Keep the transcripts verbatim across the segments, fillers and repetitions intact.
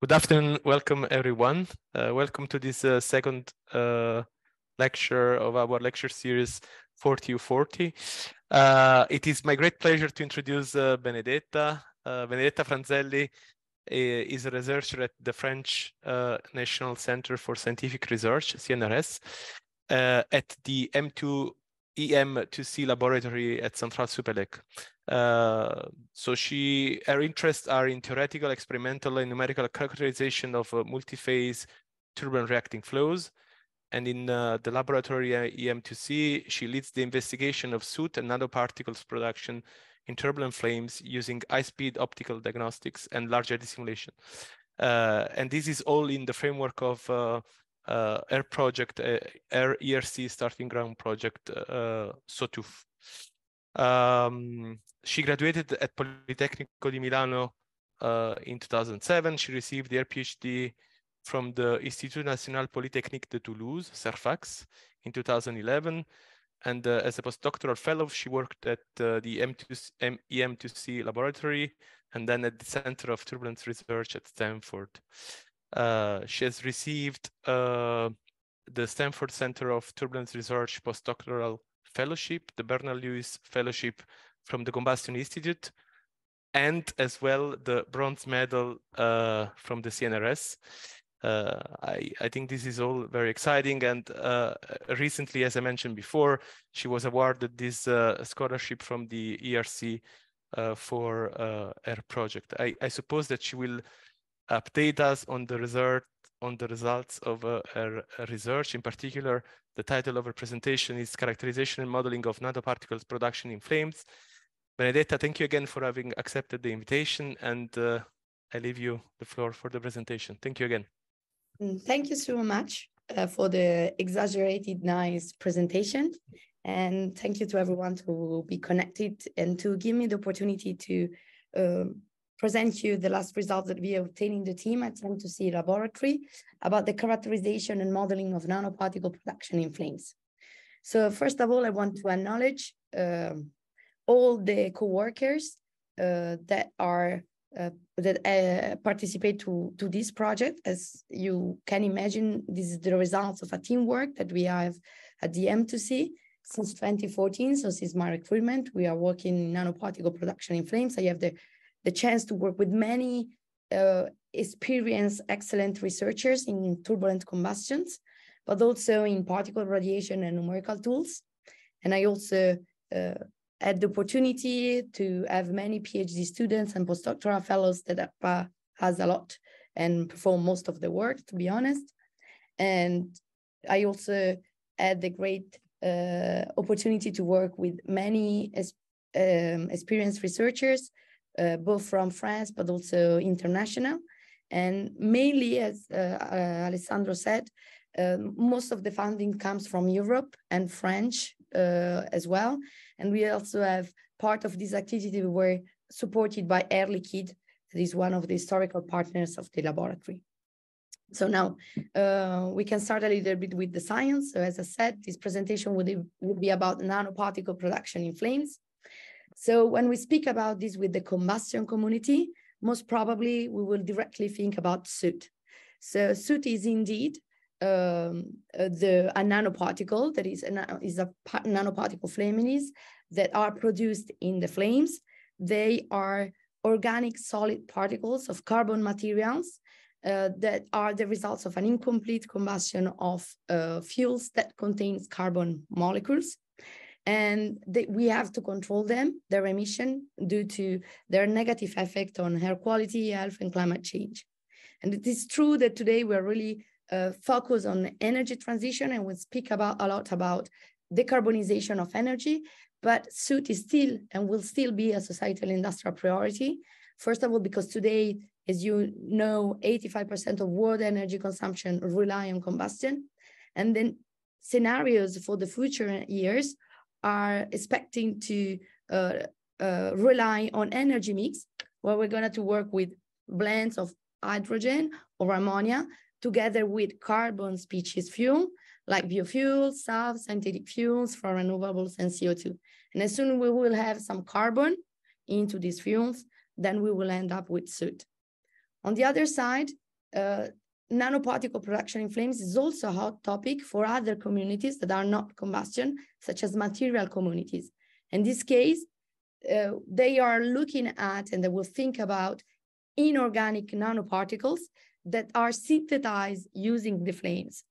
Good afternoon, welcome everyone. Uh, welcome to this uh, second uh, lecture of our lecture series forty U forty. Uh, it is my great pleasure to introduce uh, Benedetta. Uh, Benedetta Franzelli is a researcher at the French uh, National Center for Scientific Research, C N R S, uh, at the E M two C laboratory at Centrale Supélec. Uh, so she, her interests are in theoretical, experimental, and numerical characterization of uh, multi-phase turbulent reacting flows. And in uh, the laboratory E M two C, she leads the investigation of soot and nanoparticles production in turbulent flames using high-speed optical diagnostics and large-area simulation. Uh, and this is all in the framework of uh, uh, Air project, uh, Air E R C starting ground project, uh, SOTUF. Um, she graduated at Politecnico di Milano uh, in two thousand seven. She received her PhD from the Institut National Polytechnique de Toulouse, CERFAX, in two thousand eleven. And uh, as a postdoctoral fellow, she worked at uh, the E M two C laboratory and then at the Center of Turbulence Research at Stanford. Uh, she has received uh, the Stanford Center of Turbulence Research postdoctoral fellowship, the Bernard Lewis fellowship from the Combustion Institute, and as well the bronze medal uh, from the C N R S. Uh, I, I think this is all very exciting. And uh, recently, as I mentioned before, she was awarded this uh, scholarship from the E R C uh, for uh, her project. I, I suppose that she will update us on the result on the results of uh, her research. In particular, the title of her presentation is Characterization and Modeling of Nanoparticles Production in Flames. Benedetta, thank you again for having accepted the invitation, and uh, I leave you the floor for the presentation. Thank you again. Thank you so much uh, for the exaggerated nice presentation, and thank you to everyone to be connected and to give me the opportunity to uh, present you the last results that we obtained in the team at E M two C Laboratory about the characterization and modeling of nanoparticle production in flames. So first of all, I want to acknowledge uh, all the co-workers uh, that are uh, that uh, participate to, to this project. As you can imagine, this is the results of a teamwork that we have at the E M two C. Since twenty fourteen, so since my recruitment, we are working in nanoparticle production in flames. I have the the chance to work with many uh, experienced, excellent researchers in turbulent combustions, but also in particle radiation and numerical tools. And I also uh, had the opportunity to have many PhD students and postdoctoral fellows that uh, has a lot and perform most of the work, to be honest. And I also had the great uh, opportunity to work with many um, experienced researchers, Uh, both from France, but also international. And mainly, as uh, uh, Alessandro said, uh, most of the funding comes from Europe and French uh, as well. And we also have part of this activity were supported by Air Liquide, that is one of the historical partners of the laboratory. So now uh, we can start a little bit with the science. So as I said, this presentation would, would be about nanoparticle production in flames. So when we speak about this with the combustion community, most probably we will directly think about soot. So soot is indeed um, the, a nanoparticle that is a, is a nanoparticle families that are produced in the flames. They are organic solid particles of carbon materials uh, that are the results of an incomplete combustion of uh, fuels that contains carbon molecules. And they, we have to control them, their emission, due to their negative effect on air quality, health, and climate change. And it is true that today we're really uh, focused on energy transition, and we speak about a lot about decarbonization of energy, but soot is still and will still be a societal industrial priority. First of all, because today, as you know, eighty-five percent of world energy consumption rely on combustion. And then scenarios for the future years are expecting to uh, uh, rely on energy mix, where we're going to work with blends of hydrogen or ammonia together with carbon species fuel, like biofuels, S A F, synthetic fuels from renewables, and C O two. And as soon as we will have some carbon into these fuels, then we will end up with soot. On the other side, uh, nanoparticle production in flames is also a hot topic for other communities that are not combustion, such as material communities. In this case, uh, they are looking at, and they will think about, inorganic nanoparticles that are synthesized using the flames.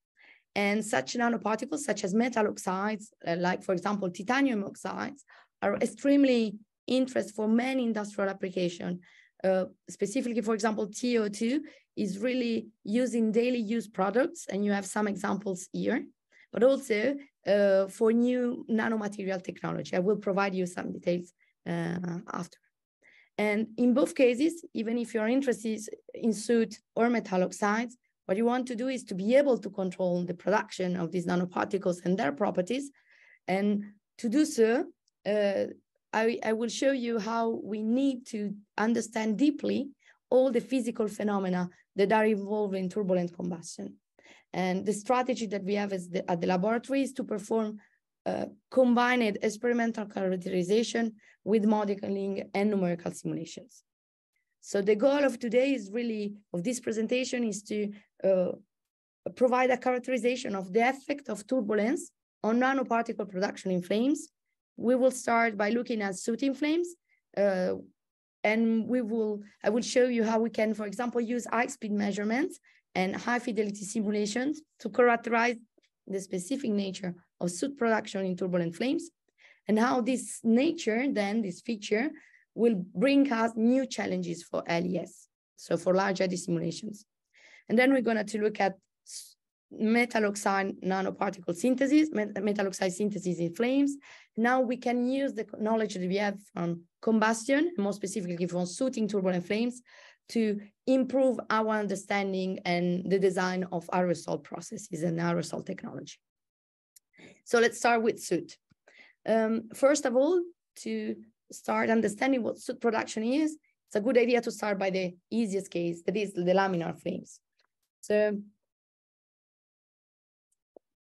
And such nanoparticles, such as metal oxides, uh, like for example, titanium oxides, are extremely interesting for many industrial applications. Uh, specifically, for example, T I O two is really used in daily use products, and you have some examples here, but also uh, for new nanomaterial technology. I will provide you some details uh, after. And in both cases, even if you're interested in soot or metal oxides, what you want to do is to be able to control the production of these nanoparticles and their properties. And to do so, uh, I, I will show you how we need to understand deeply all the physical phenomena that are involved in turbulent combustion. And the strategy that we have is the, at the laboratory is to perform uh, combined experimental characterization with modeling and numerical simulations. So the goal of today is really, of this presentation, is to uh, provide a characterization of the effect of turbulence on nanoparticle production in flames. We will start by looking at sooting flames, uh, and we will, I will show you how we can, for example, use high-speed measurements and high-fidelity simulations to characterize the specific nature of soot production in turbulent flames, and how this nature, then this feature, will bring us new challenges for L E S, so for large I D simulations. And then we're going to look at metal oxide nanoparticle synthesis, metal oxide synthesis in flames. Now we can use the knowledge that we have from combustion, more specifically from sooting turbulent flames, to improve our understanding and the design of aerosol processes and aerosol technology. So let's start with soot. Um, first of all, to start understanding what soot production is, it's a good idea to start by the easiest case, that is the laminar flames. So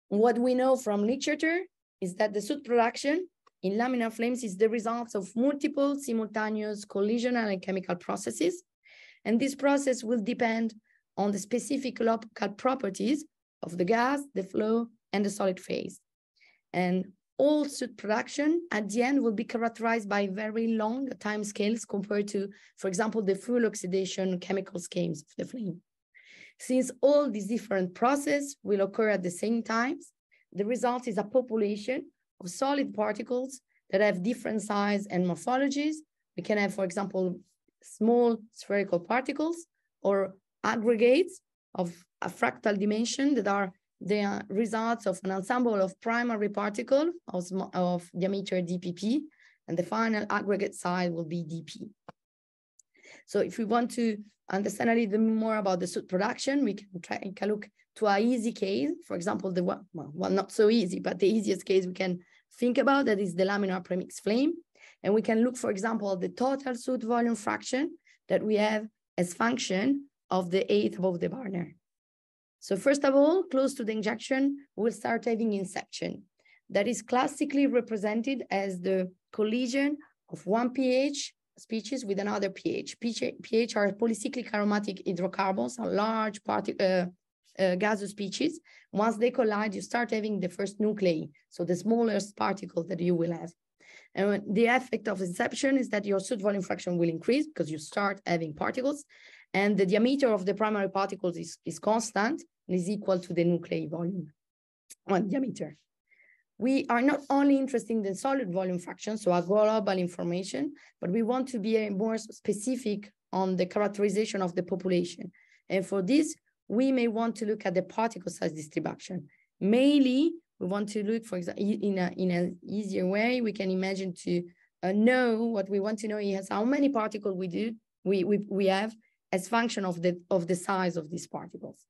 what we know from literature is that the soot production in laminar flames is the result of multiple simultaneous collisional and chemical processes. And this process will depend on the specific local properties of the gas, the flow, and the solid phase. And all soot production at the end will be characterized by very long time scales compared to, for example, the fuel oxidation chemical schemes of the flame. Since all these different processes will occur at the same times, the result is a population of solid particles that have different size and morphologies. We can have, for example, small spherical particles or aggregates of a fractal dimension that are the results of an ensemble of primary particles of, of diameter D P P, and the final aggregate size will be D P. So if we want to understand a little more about the soot production, we can try and look to an easy case, for example, the one, well, not so easy, but the easiest case we can think about, that is the laminar premix flame. And we can look, for example, at the total soot volume fraction that we have as function of the height above the burner. So first of all, close to the injection, we'll start having inception. That is classically represented as the collision of one P H species with another P H. P H are polycyclic aromatic hydrocarbons, a large uh, uh, gaseous species. Once they collide, you start having the first nuclei, so the smallest particle that you will have. And the effect of inception is that your soot volume fraction will increase because you start having particles, and the diameter of the primary particles is, is constant and is equal to the nuclei volume, one diameter. We are not only interested in the solid volume fraction, so our global information, but we want to be more specific on the characterization of the population. And for this, we may want to look at the particle size distribution. Mainly, we want to look, for example, in a, in an easier way, we can imagine to uh, know what we want to know is how many particles we do we we we have as function of the of the size of these particles.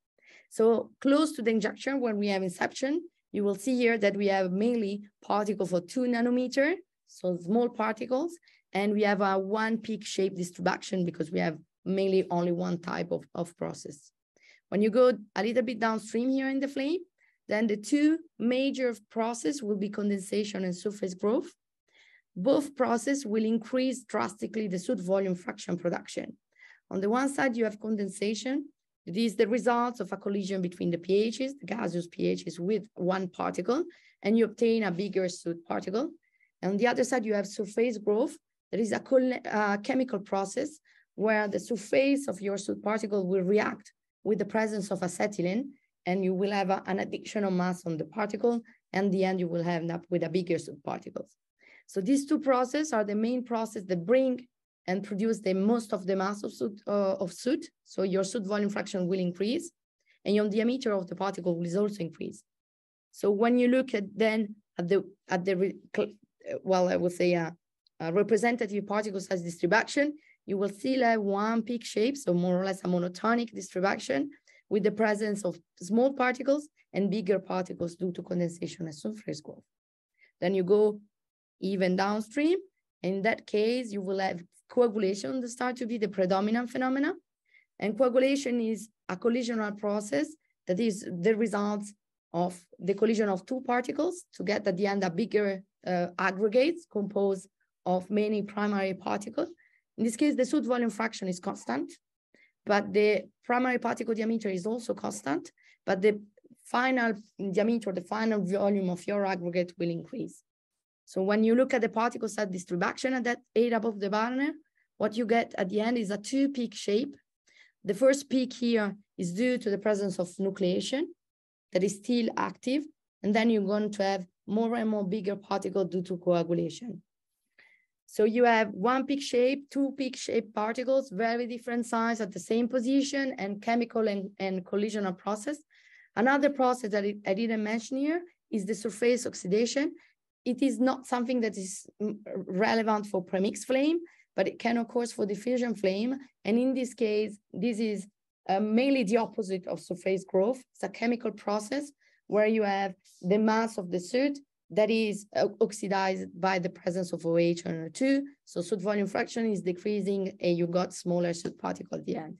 So close to the injection, when we have inception, you will see here that we have mainly particles for two nanometer, so small particles, and we have a one peak shape distribution because we have mainly only one type of of process. When you go a little bit downstream here in the flame, then the two major processes will be condensation and surface growth. Both processes will increase drastically the soot volume fraction production. On the one side, you have condensation It is the result of a collision between the pHs, the gaseous pHs with one particle, and you obtain a bigger soot particle. And on the other side, you have surface growth. There is a uh, chemical process where the surface of your soot particle will react with the presence of acetylene, and you will have a, an additional mass on the particle, and in the end, you will end up with a bigger soot particle. So these two processes are the main process that bring and produce the most of the mass of soot, uh, of soot. So your soot volume fraction will increase, and your diameter of the particle will also increase. So when you look at then at the at the well, I would say a, a representative particle size distribution, you will see like one peak shape, so more or less a monotonic distribution with the presence of small particles and bigger particles due to condensation and surface growth. Then you go even downstream. In that case, you will have coagulation that start to be the predominant phenomena. And coagulation is a collisional process that is the result of the collision of two particles to get at the end a bigger uh, aggregate composed of many primary particles. In this case, the soot volume fraction is constant, but the primary particle diameter is also constant, but the final diameter, the final volume of your aggregate will increase. So when you look at the particle size distribution at that eight above the banner, what you get at the end is a two peak shape. The first peak here is due to the presence of nucleation that is still active. And then you're going to have more and more bigger particles due to coagulation. So you have one peak shape, two peak shape particles, very different size at the same position and chemical and, and collisional process. Another process that I didn't mention here is the surface oxidation. It is not something that is relevant for premix flame, but it can occur for diffusion flame. And in this case, this is uh, mainly the opposite of surface growth. It's a chemical process where you have the mass of the soot that is uh, oxidized by the presence of O H and O two. So soot volume fraction is decreasing and you got smaller soot particle at the end.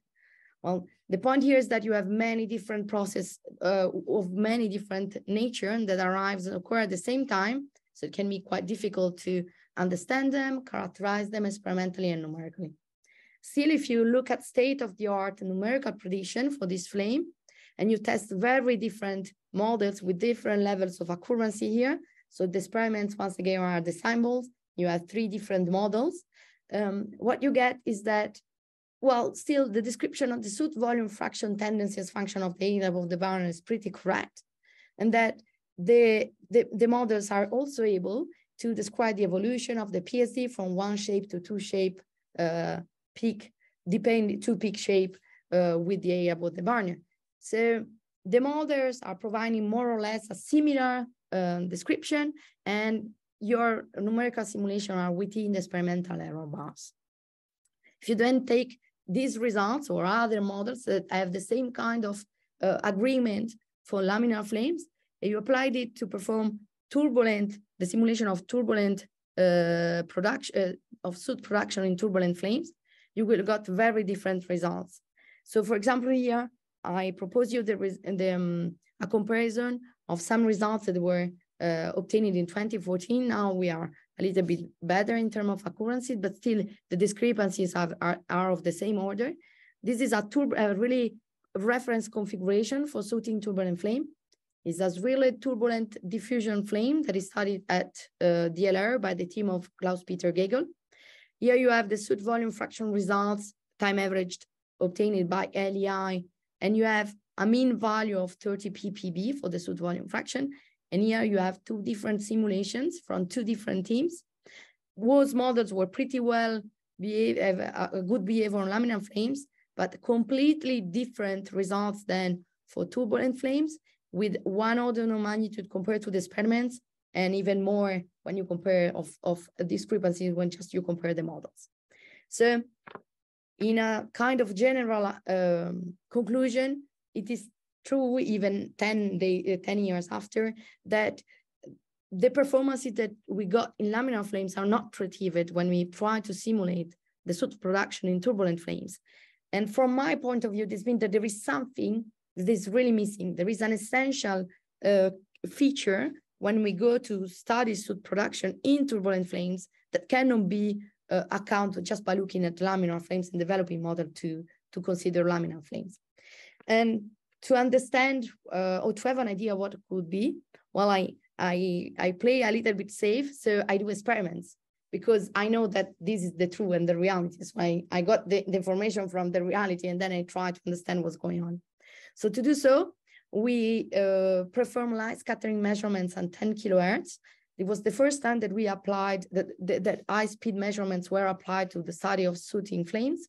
Well, the point here is that you have many different processes uh, of many different nature that arrives and occur at the same time. So it can be quite difficult to understand them, characterize them experimentally and numerically. Still, if you look at state-of-the-art numerical prediction for this flame, and you test very different models with different levels of accuracy here. So the experiments, once again, are the samples. You have three different models. Um, what you get is that, well, still the description of the soot volume fraction tendency as function of the area above the barrier is pretty correct, and that The, the, the models are also able to describe the evolution of the P S D from one shape to two shape uh, peak, depending two peak shape uh, with the area above the barrier. So the models are providing more or less a similar uh, description, and your numerical simulation are within the experimental error bars. If you then take these results or other models that have the same kind of uh, agreement for laminar flames, you applied it to perform turbulent, the simulation of turbulent uh, production, uh, of soot production in turbulent flames, you will got very different results. So for example, here, I propose you the, the, um, a comparison of some results that were uh, obtained in twenty fourteen. Now we are a little bit better in terms of accuracy, but still the discrepancies are, are, are of the same order. This is a, turb a really reference configuration for sooting turbulent flame. Is a really turbulent diffusion flame that is studied at uh, D L R by the team of Klaus-Peter Gegel. Here you have the soot volume fraction results, time averaged, obtained by L E I, and you have a mean value of thirty P P B for the soot volume fraction. And here you have two different simulations from two different teams. Those models were pretty well behave, have a, a good behavior on laminar flames, but completely different results than for turbulent flames, with one order of magnitude compared to the experiments, and even more when you compare of, of discrepancies when just you compare the models. So in a kind of general um, conclusion, it is true even ten, day, uh, ten years after that the performances that we got in laminar flames are not retrieved when we try to simulate the soot production in turbulent flames. And from my point of view, this means that there is something this is really missing. There is an essential uh, feature when we go to study soot production in turbulent flames that cannot be uh, accounted just by looking at laminar flames and developing model to, to consider laminar flames. And to understand uh, or to have an idea what it could be, well, I, I, I play a little bit safe, so I do experiments, because I know that this is the truth and the reality. So I, I got the, the information from the reality, and then I try to understand what's going on. So to do so, we uh, performed light scattering measurements on ten kilohertz. It was the first time that we applied, that, that, that high-speed measurements were applied to the study of shooting flames.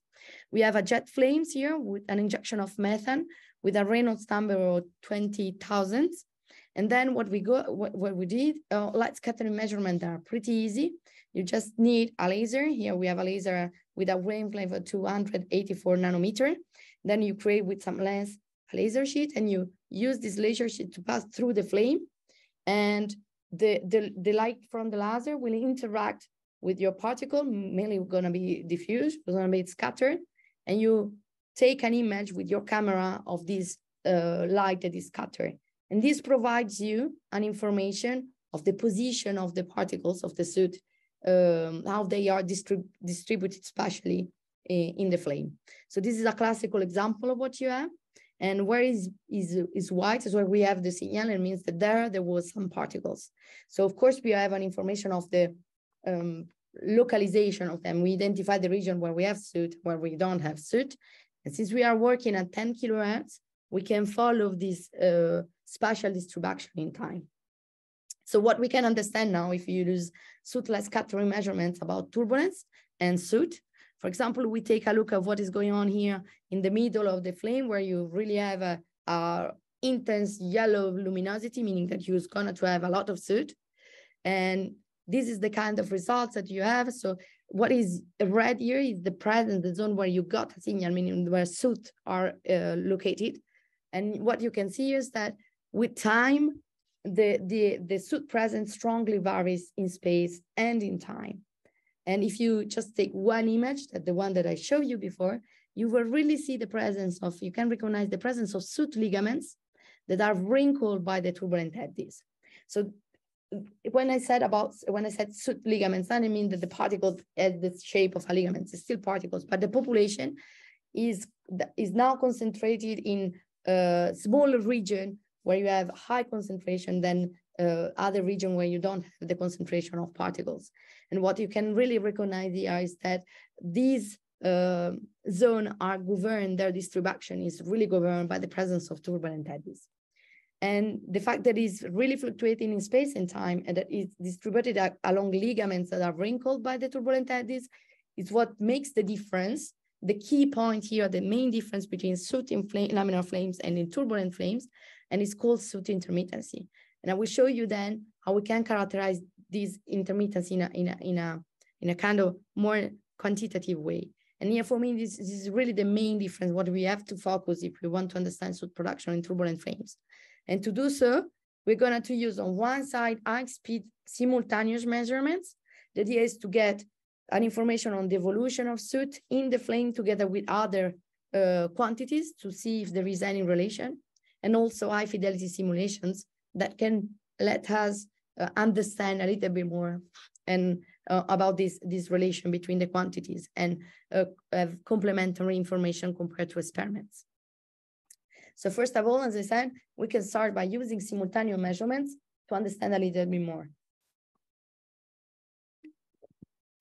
We have a jet flames here with an injection of methane with a Reynolds number of twenty thousand. And then what we go, what, what we did, uh, light scattering measurements are pretty easy. You just need a laser. Here we have a laser with a wavelength of two hundred eighty-four nanometer. Then you create with some lens a laser sheet, and you use this laser sheet to pass through the flame, and the, the, the light from the laser will interact with your particle, mainly gonna be diffused, gonna be scattered, and you take an image with your camera of this uh, light that is scattered. And this provides you an information of the position of the particles of the soot, um, how they are distrib distributed spatially in, in the flame. So this is a classical example of what you have. And where is, is, is white is where we have the signal, and means that there, there was some particles. So of course we have an information of the um, localization of them. We identify the region where we have soot, where we don't have soot. And since we are working at ten kilohertz, we can follow this uh, spatial distribution in time. So what we can understand now, if you use soot-less scattering measurements about turbulence and soot, for example, we take a look at what is going on here in the middle of the flame, where you really have a, a intense yellow luminosity, meaning that you're going to have a lot of soot. And this is the kind of results that you have. So what is red here is the present, the zone where you got a signal, meaning where soot are uh, located. And what you can see is that with time, the, the, the soot presence strongly varies in space and in time. And if you just take one image, that the one that I showed you before, you will really see the presence of, you can recognize the presence of soot ligaments that are wrinkled by the turbulent eddies. So when I said about, when I said soot ligaments, I didn't mean that the particles had the shape of a ligament, it's still particles, but the population is, is now concentrated in a smaller region where you have high concentration than Uh, other region where you don't have the concentration of particles. And what you can really recognize here is that these uh, zones are governed, their distribution is really governed by the presence of turbulent eddies. And the fact that it's really fluctuating in space and time, and that it's distributed along ligaments that are wrinkled by the turbulent eddies, is what makes the difference. The key point here, the main difference between soot in flame, laminar flames and in turbulent flames, and it's called soot intermittency. And I will show you then how we can characterize these intermittents in a, in a, in a, in a kind of more quantitative way. And here for me, this, this is really the main difference, what we have to focus if we want to understand soot production in turbulent flames. And to do so, we're going to use on one side high-speed simultaneous measurements. The idea is to get an information on the evolution of soot in the flame together with other uh, quantities to see if there is any relation, and also high-fidelity simulations that can let us uh, understand a little bit more and uh, about this, this relation between the quantities, and uh, have complementary information compared to experiments. So first of all, as I said, we can start by using simultaneous measurements to understand a little bit more.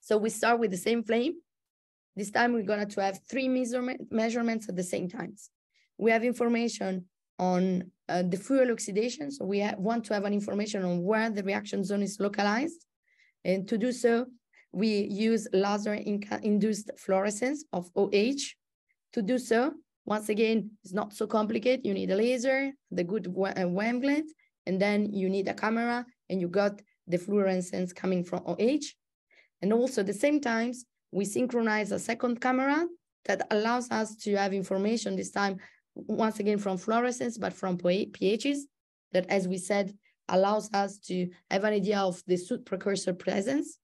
So we start with the same flame. This time we're going to have three measurement, measurements at the same time. We have information on uh, the fuel oxidation. So we want to have an information on where the reaction zone is localized. And to do so, we use laser-induced fluorescence of O H. To do so, once again, it's not so complicated. You need a laser, the good wavelength, and then you need a camera, and you got the fluorescence coming from O H. And also at the same time, we synchronize a second camera that allows us to have information this time once again from fluorescence, but from P H s that, as we said, allows us to have an idea of the soot precursor presence.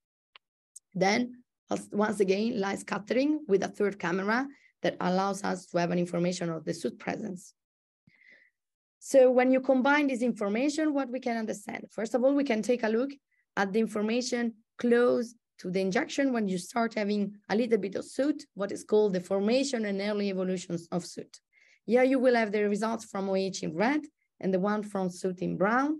Then, once again, light scattering with a third camera that allows us to have an information of the soot presence. So when you combine this information, what we can understand? First of all, we can take a look at the information close to the injection when you start having a little bit of soot, what is called the formation and early evolutions of soot. Here you will have the results from O H in red and the one from soot in brown.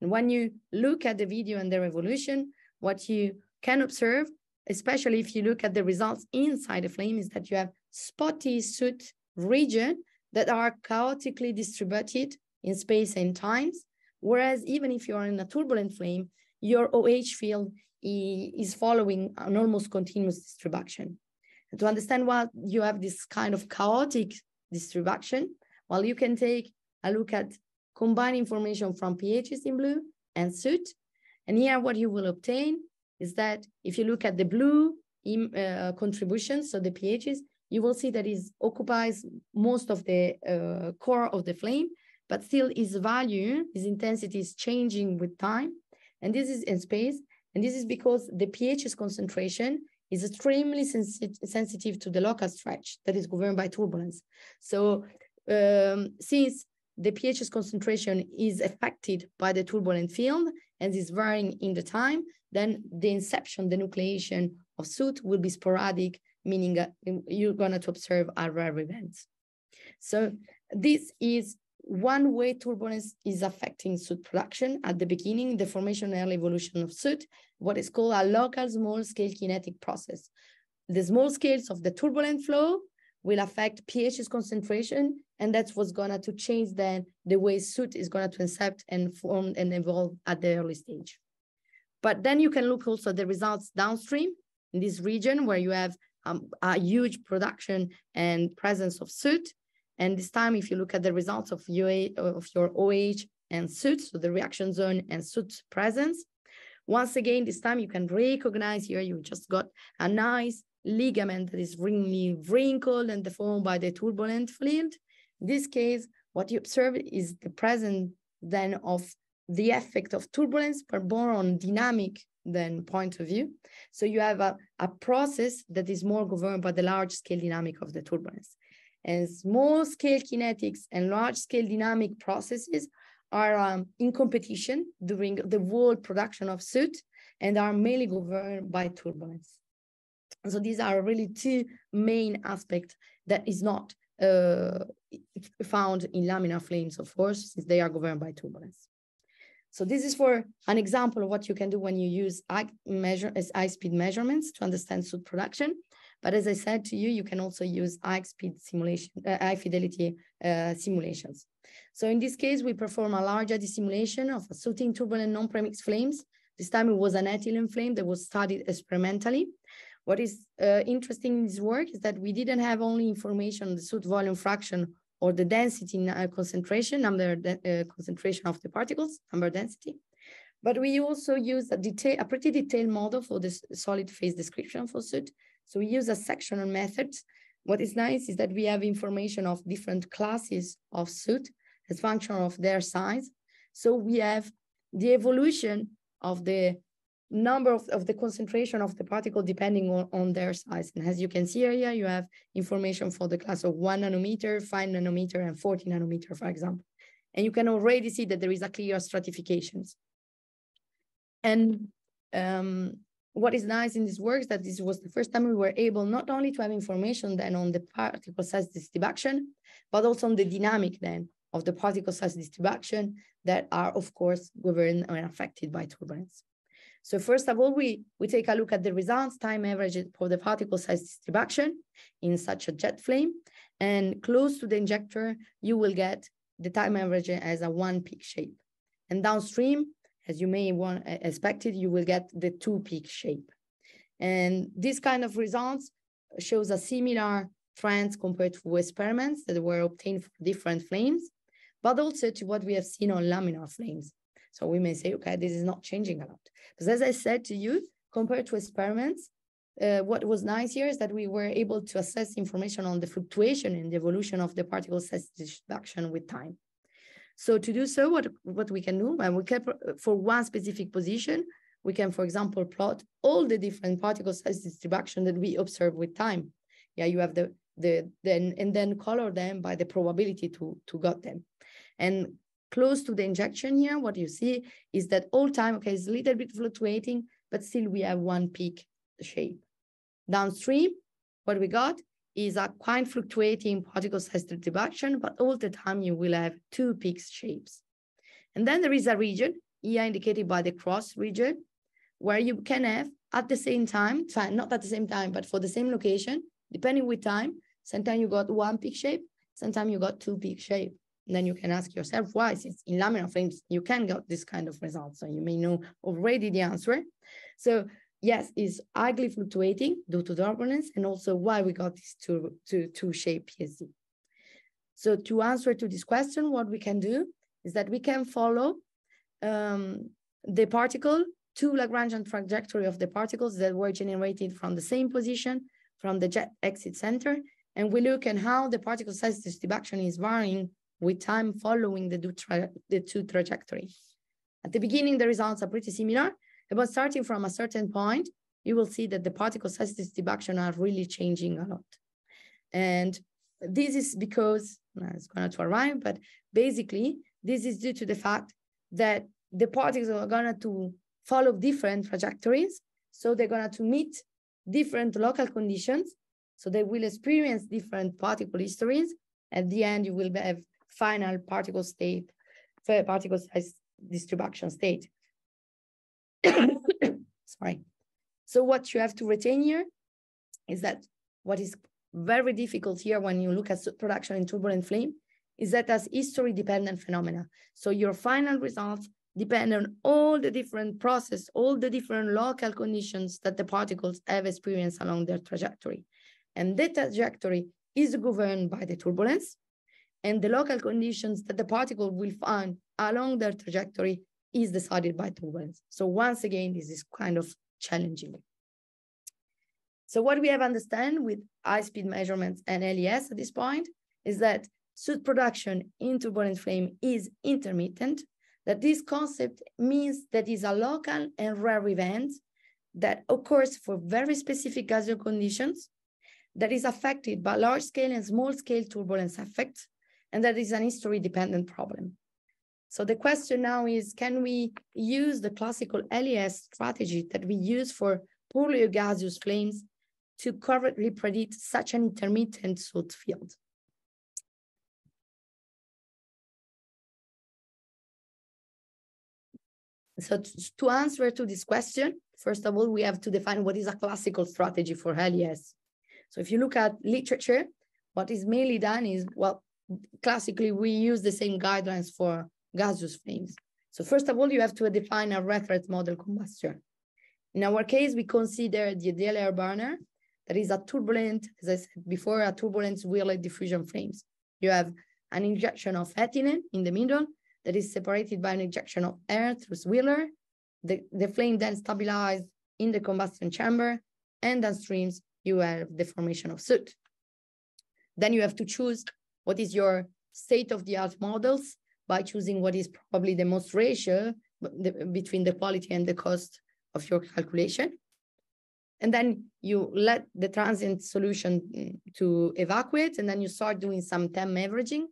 And when you look at the video and the evolution, what you can observe, especially if you look at the results inside the flame, is that you have spotty soot regions that are chaotically distributed in space and times. Whereas even if you are in a turbulent flame, your O H field is following an almost continuous distribution. And to understand why you have this kind of chaotic distribution, well, you can take a look at combined information from pHs in blue and soot. And here what you will obtain is that if you look at the blue uh, contributions, so the pHs, you will see that it occupies most of the uh, core of the flame, but still its value, its intensity is changing with time. And this is in space. And this is because the pH's concentration is extremely sensi sensitive to the local stretch that is governed by turbulence. So um, since the pH's concentration is affected by the turbulent field and is varying in the time, then the inception, the nucleation of soot will be sporadic, meaning you're going to observe a rare event. So this is one way turbulence is affecting soot production at the beginning, the formation and early evolution of soot, what is called a local small-scale kinetic process. The small scales of the turbulent flow will affect pH's concentration, and that's what's going to change then the way soot is going to incept and form and evolve at the early stage. But then you can look also at the results downstream in this region where you have um, a huge production and presence of soot. And this time, if you look at the results of, U A, of your O H and soot, so the reaction zone and soot presence, once again, this time you can recognize here, you just got a nice ligament that is really wrinkled and deformed by the turbulent field. In this case, what you observe is the presence then of the effect of turbulence, but more on dynamic than point of view. So you have a, a process that is more governed by the large scale dynamic of the turbulence. And small-scale kinetics and large-scale dynamic processes are um, in competition during the whole production of soot and are mainly governed by turbulence. So these are really two main aspects that is not uh, found in laminar flames, of course, since they are governed by turbulence. So this is for an example of what you can do when you use measure, as high-speed measurements to understand soot production. But as I said to you, you can also use high speed simulation, uh, high fidelity uh, simulations. So in this case, we perform a large I D simulation of a sooting turbulent non-premix flames. This time it was an ethylene flame that was studied experimentally. What is uh, interesting in this work is that we didn't have only information on the soot volume fraction or the density uh, concentration, number de uh, concentration of the particles, number density. But we also used a, detail, a pretty detailed model for the solid phase description for soot. So we use a sectional method. What is nice is that we have information of different classes of soot as function of their size. So we have the evolution of the number of, of the concentration of the particle depending on, on their size. And as you can see here, you have information for the class of one nanometer, five nanometer, and forty nanometer, for example. And you can already see that there is a clear stratification. And um, what is nice in this work is that this was the first time we were able not only to have information then on the particle size distribution, but also on the dynamic then of the particle size distribution that are, of course, governed and affected by turbulence. So first of all, we, we take a look at the results, time average for the particle size distribution in such a jet flame. And close to the injector, you will get the time average as a one peak shape. And downstream, as you may want expected, you will get the two peak shape. And this kind of results shows a similar trend compared to experiments that were obtained for different flames, but also to what we have seen on laminar flames. So we may say, okay, this is not changing a lot. Because as I said to you, compared to experiments, uh, what was nice here is that we were able to assess information on the fluctuation and the evolution of the particle size distribution with time. So to do so, what, what we can do, and we can, for one specific position, we can, for example, plot all the different particle size distribution that we observe with time. Yeah, you have the, the then, and then color them by the probability to, to get them. And close to the injection here, what you see is that all time, okay, it's a little bit fluctuating, but still we have one peak shape. Downstream, what we got is a quite fluctuating particle size reduction, but all the time you will have two peak shapes. And then there is a region, here indicated by the cross region, where you can have at the same time, not at the same time, but for the same location, depending with time, sometimes you got one peak shape, sometimes you got two peak shape. And then you can ask yourself why, since in laminar frames, you can get this kind of results. So you may know already the answer. So yes, it's highly fluctuating due to turbulence, and also why we got this two, two, two shape P S D. So to answer to this question, what we can do is that we can follow um, the particle, two Lagrangian trajectory of the particles that were generated from the same position, from the jet exit center, and we look at how the particle size distribution is varying with time following the two, tra the two trajectory. At the beginning, the results are pretty similar, but starting from a certain point, you will see that the particle size distribution are really changing a lot. And this is because, well, it's going to arrive, but basically, this is due to the fact that the particles are going to follow different trajectories, so they're going to meet different local conditions, so they will experience different particle histories. At the end, you will have final particle state, particle size distribution state. Sorry. So what you have to retain here is that what is very difficult here when you look at production in turbulent flame is that as history dependent phenomena. So your final results depend on all the different process, all the different local conditions that the particles have experienced along their trajectory. And that trajectory is governed by the turbulence, and the local conditions that the particle will find along their trajectory is decided by turbulence. So once again, this is kind of challenging. So what we have understand with high-speed measurements and L E S at this point is that soot production in turbulent flame is intermittent, that this concept means that is a local and rare event that occurs for very specific gaseous conditions, that is affected by large-scale and small-scale turbulence effects, and that is an history-dependent problem. So the question now is, can we use the classical L E S strategy that we use for purely gaseous flames to correctly predict such an intermittent soot field? So to answer to this question, first of all, we have to define what is a classical strategy for L E S. So if you look at literature, what is mainly done is, well, classically, we use the same guidelines for gaseous flames. So first of all, you have to define a reference model combustion. In our case, we consider the D L R burner, that is a turbulent, as I said before, a turbulent wheeled diffusion flames. You have an injection of ethylene in the middle that is separated by an injection of air through swiller. The, the flame then stabilized in the combustion chamber, and downstream you have the formation of soot. Then you have to choose what is your state-of-the-art models by choosing what is probably the most ratio between the quality and the cost of your calculation. And then you let the transient solution to evacuate, and then you start doing some T E M averaging.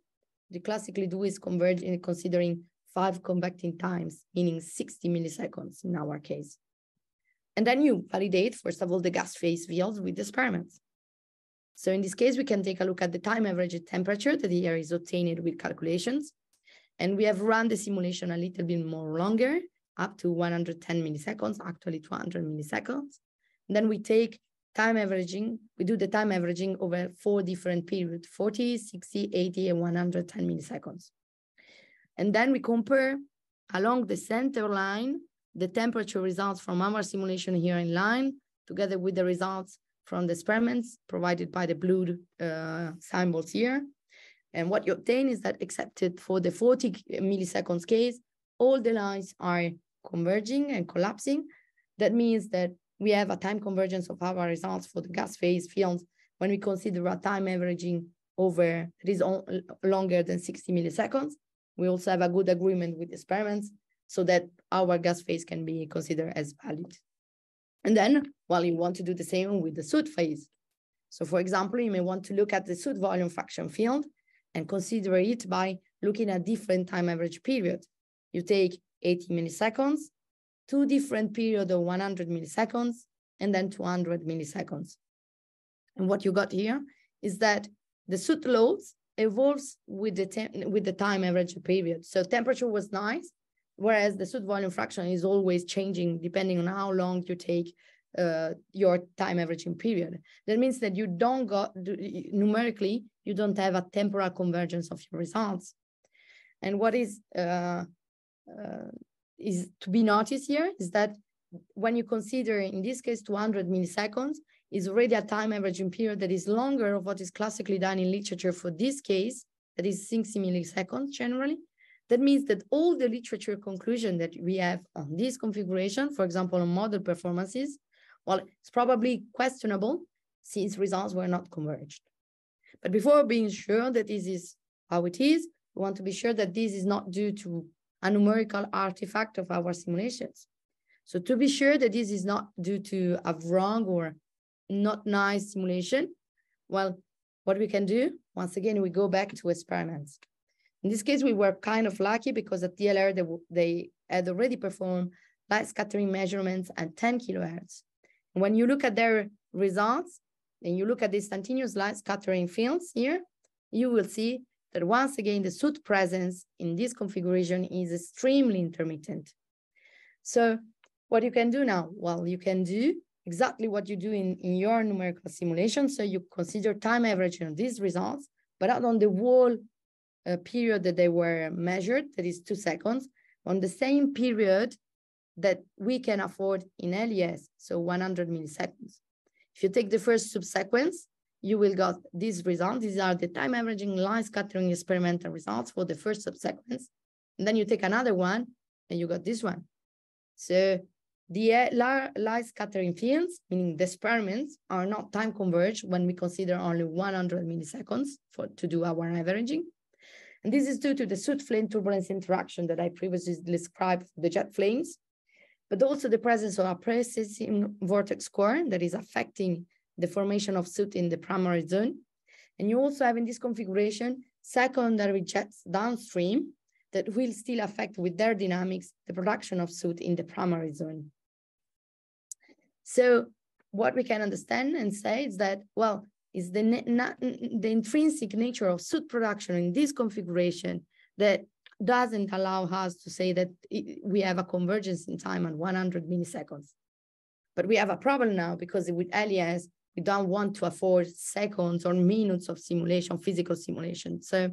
They classically do is converge in considering five convecting times, meaning sixty milliseconds in our case. And then you validate, first of all, the gas phase fields with the experiments. So in this case, we can take a look at the time average temperature that here is obtained with calculations. And we have run the simulation a little bit more longer, up to one hundred ten milliseconds, actually two hundred milliseconds. And then we take time averaging, we do the time averaging over four different periods, forty, sixty, eighty, and one hundred ten milliseconds. And then we compare along the center line, the temperature results from our simulation here in line, together with the results from the experiments provided by the blue uh, symbols here. And what you obtain is that except for the forty milliseconds case, all the lines are converging and collapsing. That means that we have a time convergence of our results for the gas phase fields when we consider a time averaging over that is on, longer than sixty milliseconds. We also have a good agreement with experiments so that our gas phase can be considered as valid. And then, well, you want to do the same with the soot phase. So for example, you may want to look at the soot volume fraction field and consider it by looking at different time average period. You take eighty milliseconds, two different periods of one hundred milliseconds, and then two hundred milliseconds. And what you got here is that the soot loads evolves with the, with the time average period. So temperature was nice, whereas the soot volume fraction is always changing depending on how long you take uh, your time averaging period. That means that you don't got, numerically, you don't have a temporal convergence of your results. And what is, uh, uh, is to be noticed here is that when you consider, in this case, two hundred milliseconds, is already a time averaging period that is longer of what is classically done in literature for this case, that is sixty milliseconds generally. That means that all the literature conclusion that we have on this configuration, for example, on model performances, well, it's probably questionable since results were not converged. But before being sure that this is how it is, we want to be sure that this is not due to a numerical artifact of our simulations. So to be sure that this is not due to a wrong or not nice simulation, well, what we can do, once again, we go back to experiments. In this case, we were kind of lucky because at D L R, they, they had already performed light scattering measurements at ten kilohertz. And when you look at their results, and you look at these continuous light scattering fields here, you will see that once again, the soot presence in this configuration is extremely intermittent. So what you can do now? Well, you can do exactly what you do in, in your numerical simulation. So you consider time averaging of these results, but not on the whole uh, period that they were measured, that is two seconds, on the same period that we can afford in L E S, so one hundred milliseconds. If you take the first subsequence, you will get these results. These are the time averaging line scattering experimental results for the first subsequence. And then you take another one and you got this one. So the light scattering fields, meaning the experiments, are not time converged when we consider only one hundred milliseconds for, to do our averaging. And this is due to the soot flame turbulence interaction that I previously described, the jet flames, but also the presence of a precessing vortex core that is affecting the formation of soot in the primary zone. And you also have in this configuration secondary jets downstream that will still affect with their dynamics the production of soot in the primary zone. So what we can understand and say is that, well, is the, the intrinsic nature of soot production in this configuration that doesn't allow us to say that it, we have a convergence in time on one hundred milliseconds. But we have a problem now because with L E S, we don't want to afford seconds or minutes of simulation, physical simulation. So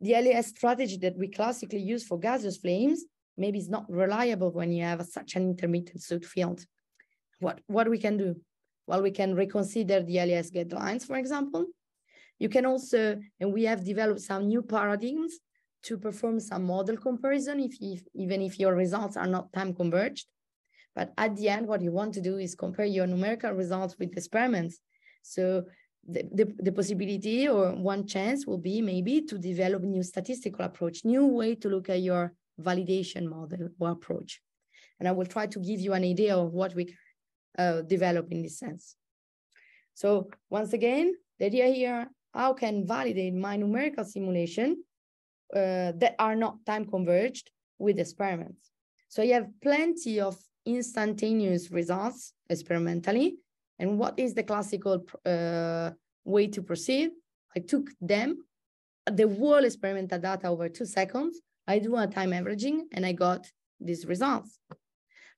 the L E S strategy that we classically use for gaseous flames maybe is not reliable when you have a, such an intermittent soot field. What, what we can do? Well, we can reconsider the L E S guidelines, for example. You can also, and we have developed some new paradigms to perform some model comparison, if, if, even if your results are not time converged. But at the end, what you want to do is compare your numerical results with experiments. So The, the, the possibility or one chance will be maybe to develop new statistical approach, new way to look at your validation model or approach. And I will try to give you an idea of what we uh, develop in this sense. So once again, the idea here, how can validate my numerical simulation uh, that are not time converged with experiments. So you have plenty of instantaneous results experimentally. And what is the classical uh, way to proceed? I took them, the whole experimental data over two seconds. I do a time averaging and I got these results.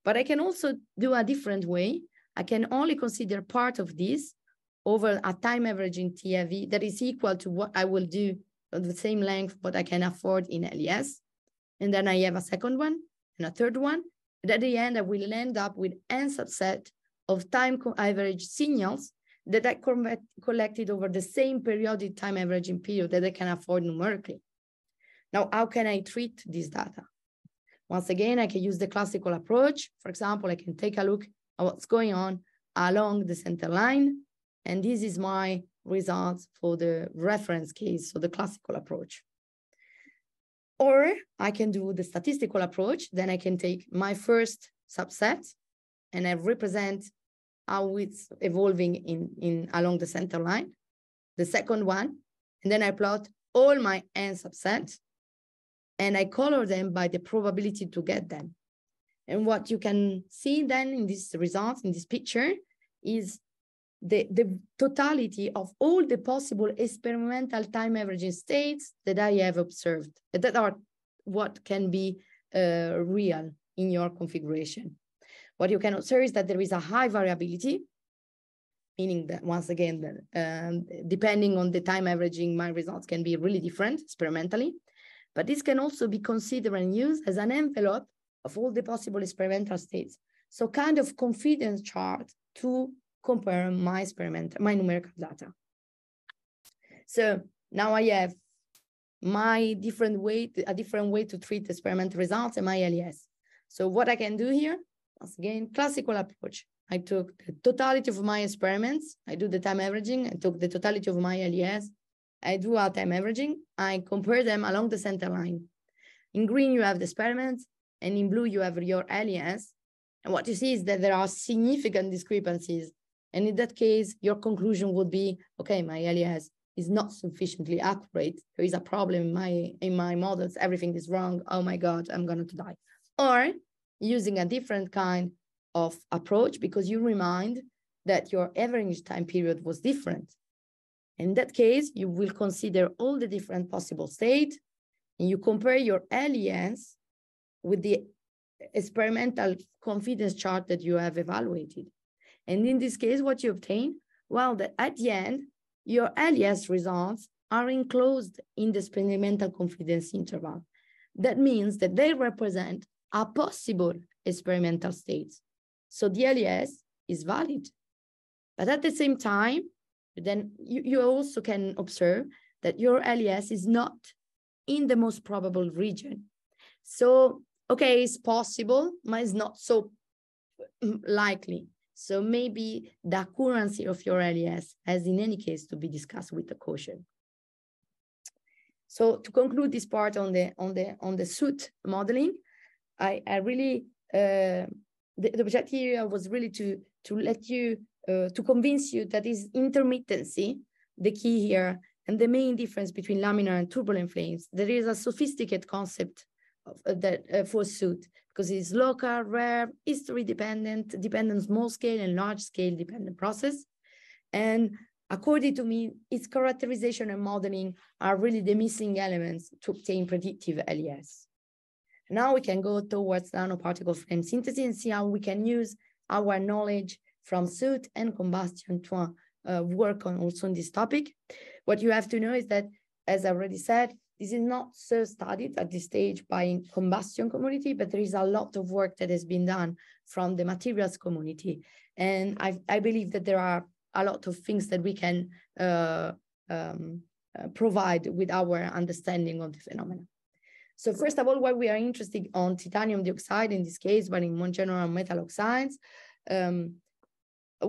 But I can also do a different way. I can only consider part of this over a time averaging T I V that is equal to what I will do at the same length, but I can afford in L E S. And then I have a second one and a third one. And at the end, I will end up with n subset of time average signals that I collected over the same periodic time averaging period that I can afford numerically. Now, how can I treat this data? Once again, I can use the classical approach. For example, I can take a look at what's going on along the center line. And this is my results for the reference case, so the classical approach. Or I can do the statistical approach. Then I can take my first subset and I represent how it's evolving in, in along the center line, the second one, and then I plot all my n subsets, and I color them by the probability to get them. And what you can see then in this result, in this picture, is the, the totality of all the possible experimental time averaging states that I have observed, that are what can be uh, real in your configuration. What you can observe is that there is a high variability, meaning that once again, um, depending on the time averaging, my results can be really different experimentally. But this can also be considered and used as an envelope of all the possible experimental states. So kind of confidence chart to compare my experiment, my numerical data. So now I have my different way, a different way to treat experimental results and my L E S. So what I can do here, once again, classical approach. I took the totality of my experiments. I do the time averaging. I took the totality of my L E S. I do our time averaging. I compare them along the center line. In green, you have the experiments, and in blue, you have your L E S. And what you see is that there are significant discrepancies. And in that case, your conclusion would be, okay, my L E S is not sufficiently accurate. There is a problem in my, in my models. Everything is wrong. Oh my God, I'm going to die. Or using a different kind of approach, because you remind that your average time period was different. In that case, you will consider all the different possible states, and you compare your L E S with the experimental confidence chart that you have evaluated. And in this case, what you obtain? Well, that at the end, your L E S results are enclosed in the experimental confidence interval. That means that they represent a possible experimental state. So the L E S is valid. But at the same time, then you, you also can observe that your L E S is not in the most probable region. So okay, it's possible, but it's not so likely. So maybe the accuracy of your L E S has in any case to be discussed with the caution. So to conclude this part on the on the on the suit modeling, I, I really uh, the, the objective here was really to to let you uh, to convince you that is intermittency the key here and the main difference between laminar and turbulent flames. There is a sophisticated concept Of, uh, that uh, for suit, because it's local, rare, history dependent, dependent small scale and large scale dependent process. And according to me, its characterization and modeling are really the missing elements to obtain predictive L E S. Now we can go towards nanoparticle flame synthesis and see how we can use our knowledge from suit and combustion to uh, work on also on this topic. What you have to know is that, as I already said, this is not so studied at this stage by combustion community, but there is a lot of work that has been done from the materials community. And I, I believe that there are a lot of things that we can uh, um, uh, provide with our understanding of the phenomena. So first of all, why we are interested on titanium dioxide in this case, but in more general metal oxides. Um,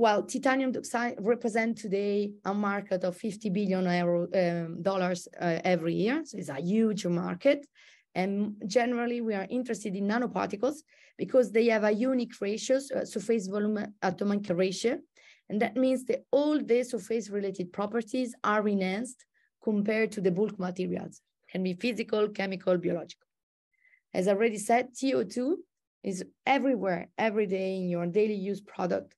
well, titanium dioxide represents today a market of fifty billion euro, um, dollars uh, every year. So it's a huge market. And generally, we are interested in nanoparticles because they have a unique ratio, uh, surface volume atomic ratio. And that means that all the surface-related properties are enhanced compared to the bulk materials. It can be physical, chemical, biological. As I already said, T O two is everywhere, every day in your daily use product.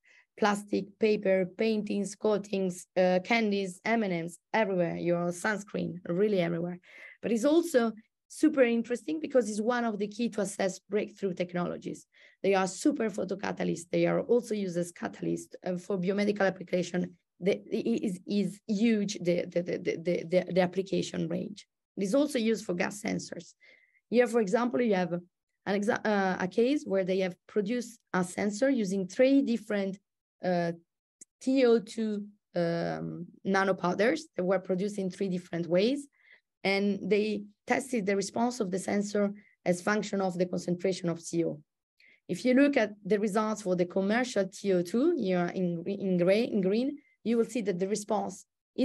Plastic, paper, paintings, coatings, uh, candies, M and M's, everywhere, your sunscreen, really everywhere. But it's also super interesting because it's one of the key to assess breakthrough technologies. They are super photocatalysts. They are also used as catalysts uh, for biomedical application. The, it is, is huge, the, the, the, the, the, the application range. It is also used for gas sensors. Here, for example, you have an exa uh, a case where they have produced a sensor using three different Uh, T O two um, nanopowders that were produced in three different ways. And they tested the response of the sensor as function of the concentration of C O. If you look at the results for the commercial T O two here in, in, gray, in green, you will see that the response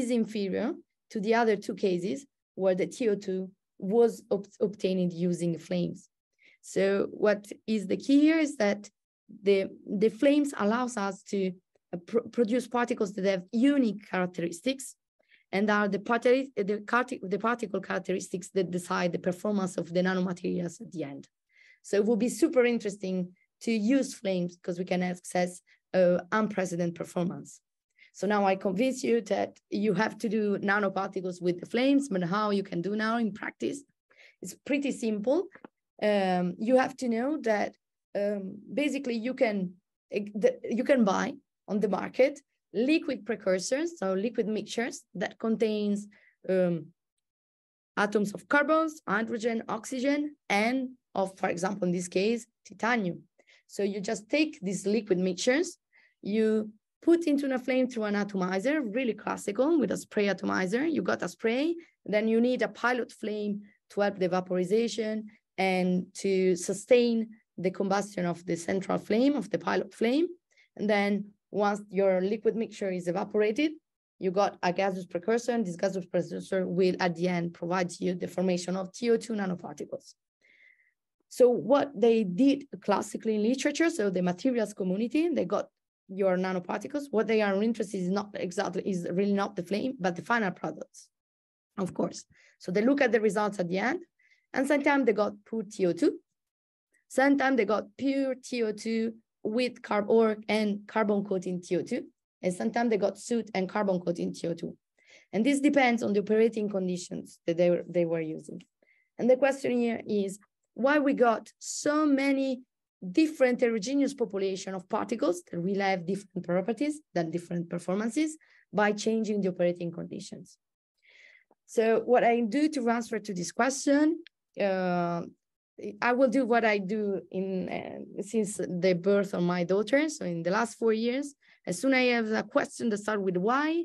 is inferior to the other two cases where the T O two was ob obtained using flames. So what is the key here is that The, the flames allows us to pr produce particles that have unique characteristics and are the, the, the particle characteristics that decide the performance of the nanomaterials at the end. So it will be super interesting to use flames because we can access uh, unprecedented performance. So now I convince you that you have to do nanoparticles with the flames, but how you can do now in practice, it's pretty simple. Um, you have to know that um, basically you can, you can buy on the market liquid precursors, so liquid mixtures that contains um, atoms of carbons, hydrogen, oxygen, and of, for example, in this case, titanium. So you just take these liquid mixtures, you put into a flame through an atomizer, really classical, with a spray atomizer. You got a spray, then you need a pilot flame to help the vaporization and to sustain the combustion of the central flame, of the pilot flame. And then once your liquid mixture is evaporated, you got a gaseous precursor, and this gaseous precursor will at the end provide you the formation of T O two nanoparticles. So what they did classically in literature, so the materials community, they got your nanoparticles. What they are interested in is not exactly, is really not the flame, but the final products, of course. So they look at the results at the end, and sometimes they got pure T O two. Sometimes they got pure T O two with carb or and carbon coating T O two. And sometimes they got soot and carbon coating T O two. And this depends on the operating conditions that they were, they were using. And the question here is, why we got so many different heterogeneous population of particles that will have different properties than different performances by changing the operating conditions. So what I do to answer to this question, uh, I will do what I do in uh, since the birth of my daughter. So in the last four years, as soon as I have a question that starts with why,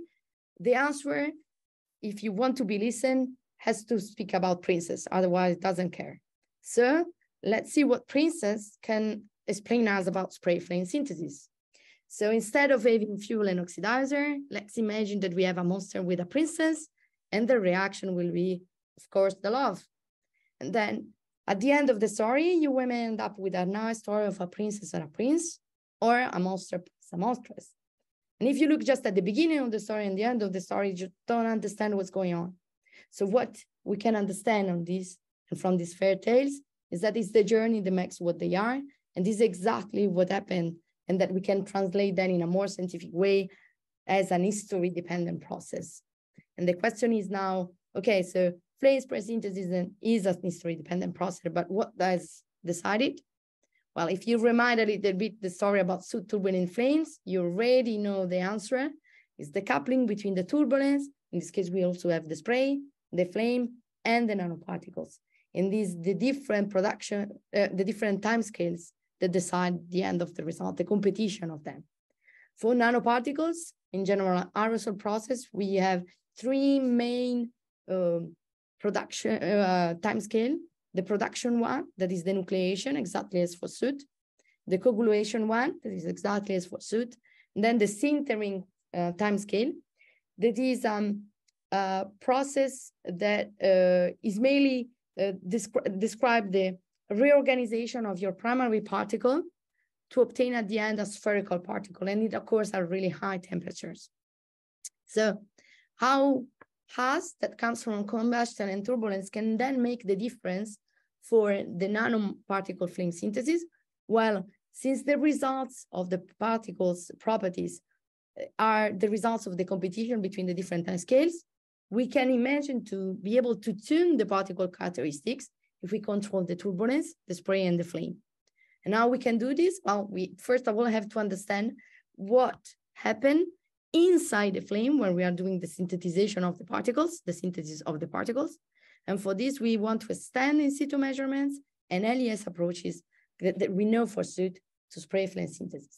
the answer, if you want to be listened, has to speak about princess, otherwise it doesn't care. So let's see what princess can explain us about spray flame synthesis. So instead of having fuel and oxidizer, let's imagine that we have a monster with a princess, and the reaction will be, of course, the love. And then at the end of the story, you will end up with a nice story of a princess and a prince, or a monster, a monstress. And if you look just at the beginning of the story and the end of the story, you don't understand what's going on. So what we can understand on this and from these fairy tales is that it's the journey that makes what they are. And this is exactly what happened, and that we can translate that in a more scientific way as an history-dependent process. And the question is now, okay, so flame spray synthesis is a history-dependent process, but what does decide it? Well, if you remind a little bit the story about soot, turbulent flames, you already know the answer. It's the coupling between the turbulence. In this case, we also have the spray, the flame, and the nanoparticles. And these the different production, uh, the different timescales that decide the end of the result, the competition of them. For nanoparticles, in general aerosol process, we have three main uh, production uh, timescale: the production one, that is the nucleation, exactly as for soot; the coagulation one, that is exactly as for soot; and then the sintering uh, timescale, that is um, a process that uh, is mainly Uh, descri describe the reorganization of your primary particle to obtain at the end a spherical particle. And it, of course, are really high temperatures. So how H A S that comes from combustion and turbulence can then make the difference for the nanoparticle flame synthesis? Well, since the results of the particles' properties are the results of the competition between the different time scales, we can imagine to be able to tune the particle characteristics if we control the turbulence, the spray, and the flame. And how we can do this? Well, we first of all have to understand what happened inside the flame when we are doing the synthesization of the particles, the synthesis of the particles. And for this, we want to extend in situ measurements and L E S approaches that, that we know for soot to spray flame synthesis.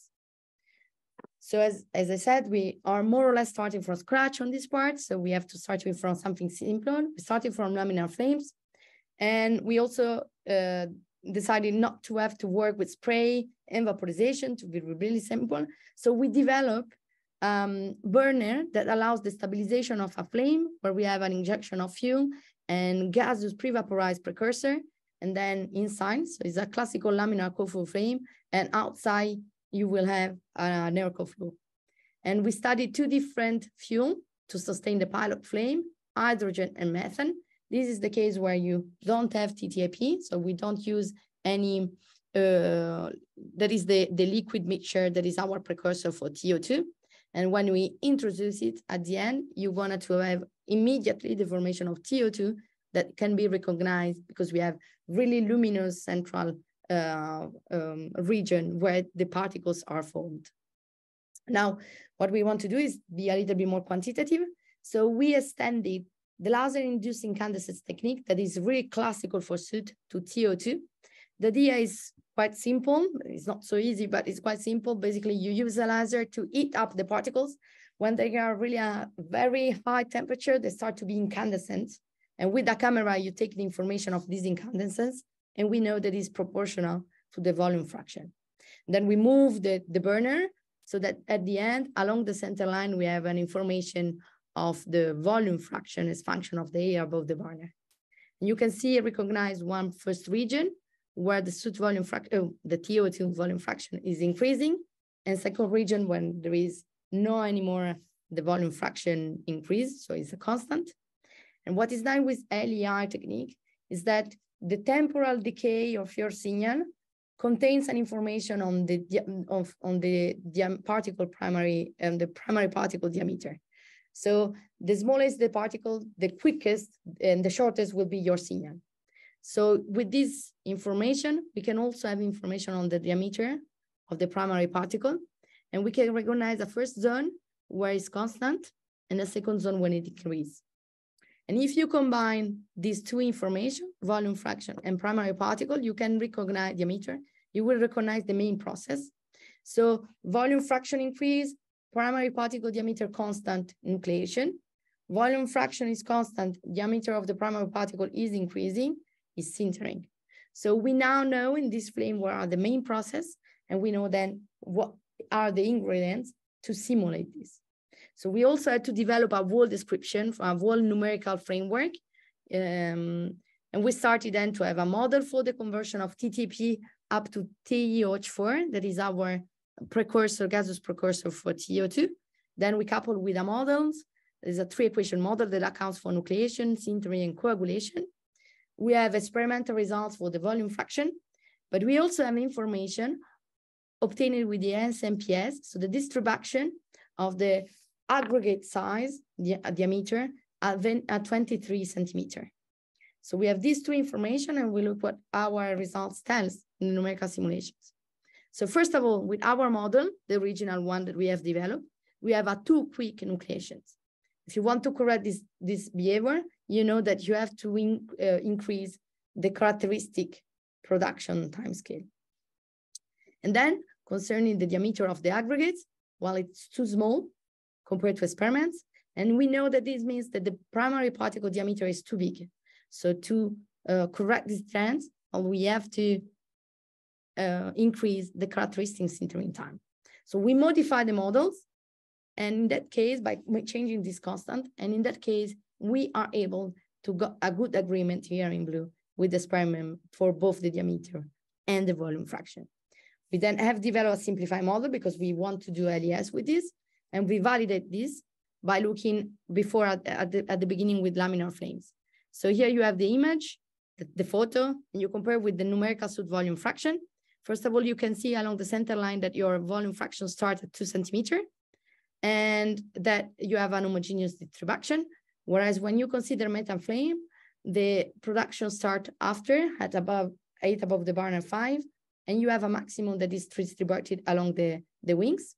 So as, as I said, we are more or less starting from scratch on this part. So we have to start with from something simpler. We started from laminar flames. And we also uh, decided not to have to work with spray and vaporization to be really simple. So we developed a um, burner that allows the stabilization of a flame, where we have an injection of fuel and gaseous pre-vaporized precursor. And then inside, so it's a classical laminar cold-flow flame, and outside, you will have an airco flow. And we studied two different fuel to sustain the pilot flame, hydrogen and methane. This is the case where you don't have T T I P, so we don't use any, uh, that is the, the liquid mixture that is our precursor for T O two. And when we introduce it at the end, you wanted to have immediately the formation of T O two that can be recognized because we have really luminous central uh, um, region where the particles are formed. Now, what we want to do is be a little bit more quantitative. So we extended the laser-induced incandescence technique that is really classical for soot to T O two. The idea is quite simple. It's not so easy, but it's quite simple. Basically, you use a laser to heat up the particles. When they are really at very high temperature, they start to be incandescent. And with a camera, you take the information of these incandescence, and we know that it's proportional to the volume fraction. Then we move the, the burner so that at the end, along the center line, we have an information of the volume fraction as function of the air above the burner. And you can see recognize one first region where the soot volume fraction, oh, the T O two volume fraction is increasing, and second region when there is no anymore the volume fraction increase, so it's a constant. And what is done with L E R technique is that the temporal decay of your signal contains an information on the of, on the particle primary and um, the primary particle diameter. So the smallest the particle, the quickest and the shortest will be your signal. So with this information, we can also have information on the diameter of the primary particle. And we can recognize the first zone where it's constant and the second zone when it decreases. And if you combine these two information, volume fraction and primary particle, you can recognize diameter. You will recognize the main process. So volume fraction increase, primary particle diameter constant, nucleation. Volume fraction is constant, diameter of the primary particle is increasing, is sintering. So we now know in this flame what are the main process, and we know then what are the ingredients to simulate this. So we also had to develop a whole description for a whole numerical framework. Um, and we started then to have a model for the conversion of T T I P up to T I O four, that is our precursor, gaseous precursor for T O two. Then we coupled with the models. There's a three equation model that accounts for nucleation, sintering, and coagulation. We have experimental results for the volume fraction, but we also have information obtained with the S M P S, so the distribution of the aggregate size, the diameter, at twenty-three centimeter. So we have these two information, and we look what our results tells in numerical simulations. So first of all, with our model, the original one that we have developed, we have a two quick nucleations. If you want to correct this, this behavior, you know that you have to in, uh, increase the characteristic production timescale. And then concerning the diameter of the aggregates, well, it's too small compared to experiments. And we know that this means that the primary particle diameter is too big. So to uh, correct this trend, we have to uh, increase the characteristic sintering time. So we modify the models, and in that case, by changing this constant, and in that case, we are able to get a good agreement here in blue with the experiment for both the diameter and the volume fraction. We then have developed a simplified model because we want to do L E S with this, and we validate this by looking before at, at, the, at the beginning with laminar flames. So here you have the image, the, the photo, and you compare with the numerical soot volume fraction. First of all, you can see along the center line that your volume fraction starts at two centimeter, and that you have an homogeneous distribution. Whereas when you consider methane flame, the production starts after at above eight above the burner five, and you have a maximum that is distributed along the, the wings.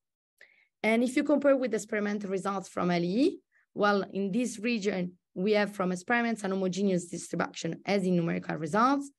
And if you compare with experimental results from L E, well, in this region, we have from experiments an homogeneous distribution as in numerical results.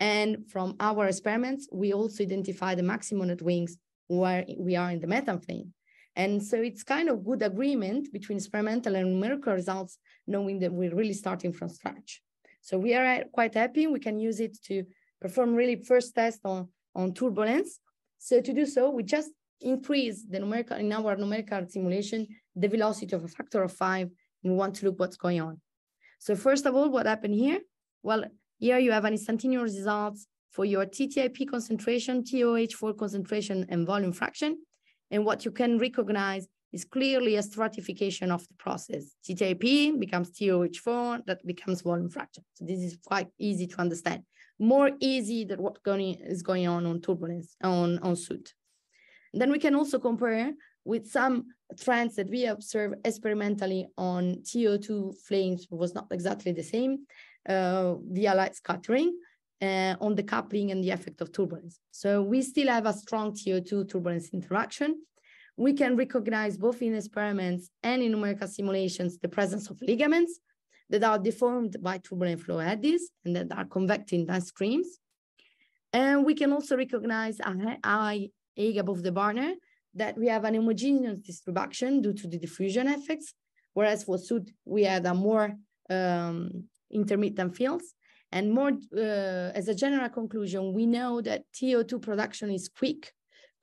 And from our experiments, we also identify the maximum at wings where we are in the methane flame. And so it's kind of good agreement between experimental and numerical results, knowing that we're really starting from scratch. So we are quite happy. We can use it to perform really first test on, on turbulence. So to do so, we just increase the numerical, in our numerical simulation, the velocity of a factor of five, and we want to look what's going on. So first of all, what happened here? Well, here you have an instantaneous results for your T T I P concentration, T O H four concentration, and volume fraction. And what you can recognize is clearly a stratification of the process. T T I P becomes T O H four, that becomes volume fraction. So this is quite easy to understand. More easy than what going, is going on on turbulence, on, on soot. Then we can also compare with some trends that we observe experimentally on T O two flames was not exactly the same uh, via light scattering uh, on the coupling and the effect of turbulence. So we still have a strong T O two turbulence interaction. We can recognize both in experiments and in numerical simulations the presence of ligaments that are deformed by turbulent flow eddies and that are convecting down streams. And we can also recognize a high A above the burner that we have an homogeneous distribution due to the diffusion effects, whereas for soot, we had a more um, intermittent fields. And more, uh, as a general conclusion, we know that T O two production is quick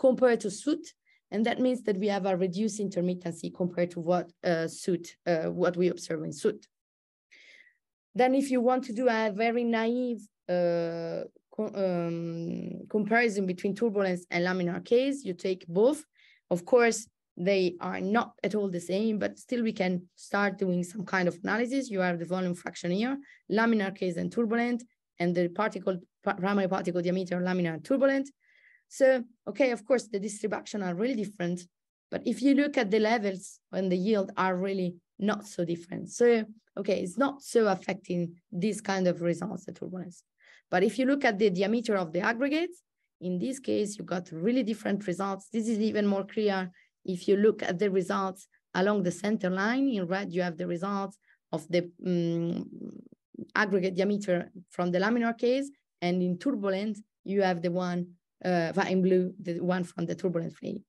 compared to soot, and that means that we have a reduced intermittency compared to what uh, soot, uh, what we observe in soot. Then if you want to do a very naive uh, co um, comparison between turbulence and laminar case, you take both. Of course, they are not at all the same, but still we can start doing some kind of analysis. You have the volume fraction here, laminar case and turbulent, and the particle primary particle diameter laminar and turbulent. So, okay, of course, the distribution are really different, but if you look at the levels and the yield are really not so different. So, okay, it's not so affecting these kind of results, the turbulence. But if you look at the diameter of the aggregates, in this case, you got really different results. This is even more clear if you look at the results along the center line. In red, you have the results of the um, aggregate diameter from the laminar case, and in turbulent, you have the one uh, in blue, the one from the turbulent flame.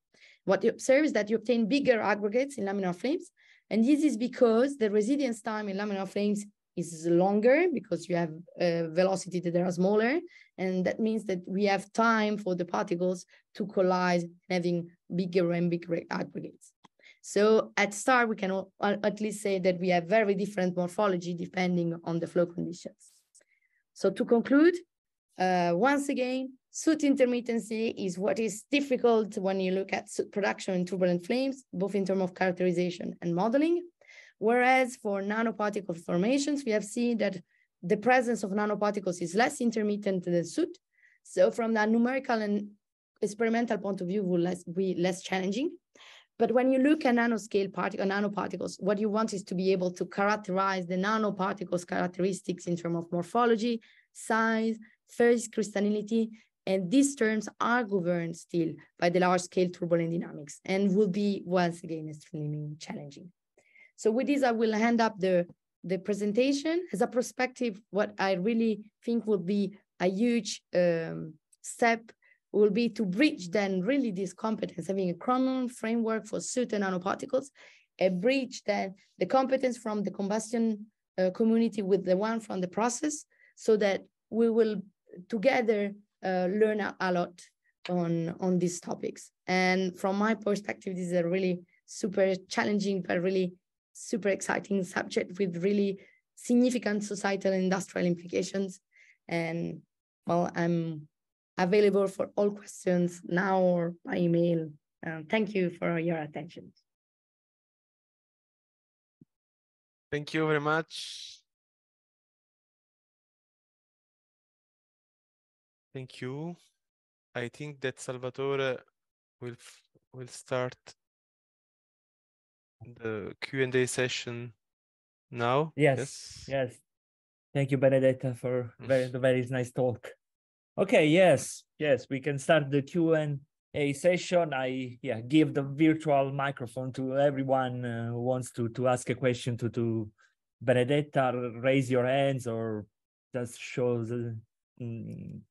What you observe is that you obtain bigger aggregates in laminar flames, and this is because the residence time in laminar flames is longer because you have uh, velocity that are smaller. And that means that we have time for the particles to collide, having bigger and bigger aggregates. So at start, we can all, at least say that we have very different morphology depending on the flow conditions. So to conclude, uh, once again, soot intermittency is what is difficult when you look at soot production in turbulent flames, both in terms of characterization and modeling. Whereas for nanoparticle formations, we have seen that the presence of nanoparticles is less intermittent than soot. So from the numerical and experimental point of view, will less, be less challenging. But when you look at nanoscale particle, nanoparticles, what you want is to be able to characterize the nanoparticles characteristics in terms of morphology, size, phase crystallinity, and these terms are governed still by the large-scale turbulent dynamics and will be, once again, extremely challenging. So with this, I will hand up the, the presentation. As a perspective, what I really think will be a huge um, step will be to bridge then really this competence, having a common framework for soot and nanoparticles, a bridge then the competence from the combustion uh, community with the one from the process, so that we will together Uh, learn a lot on, on these topics. And from my perspective, this is a really super challenging, but really super exciting subject with really significant societal and industrial implications. And well, I'm available for all questions now or by email. Uh, thank you for your attention. Thank you very much. Thank you. I think that Salvatore will will start the Q and A session now. Yes, yes, yes. Thank you, Benedetta, for very the very nice talk. Okay, yes, yes, we can start the Q and A session. I yeah give the virtual microphone to everyone uh, who wants to to ask a question to to Benedetta. Raise your hands or just show the.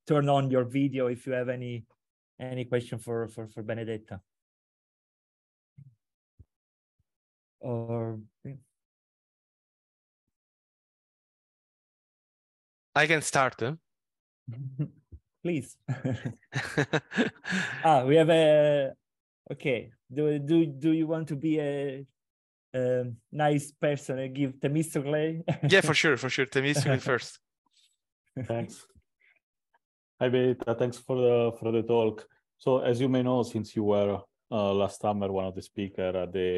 Turn on your video if you have any any question for for for Benedetta. Or I can start. Huh? Please. ah, we have a okay. Do do do you want to be a? a nice person and give Themistocles? Yeah, for sure, for sure. Themistocles first. Thanks. Hi, Benedetta. Thanks for the for the talk. So, as you may know, since you were uh, last summer one of the speakers at the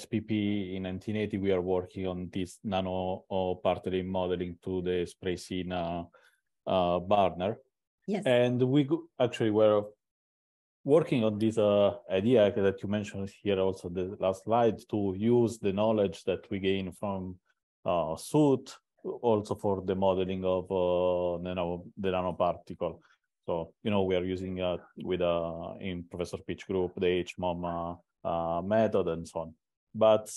S P P in nineteen eighty, we are working on this nano particle modeling to the spray scene uh, uh, burner. Yes. And we actually were working on this uh, idea that you mentioned here also the last slide, to use the knowledge that we gain from uh, soot also for the modeling of uh, nano, the nanoparticle. So, you know, we are using uh, with uh, in Professor Pitch group, the H MOM uh, uh, method and so on. But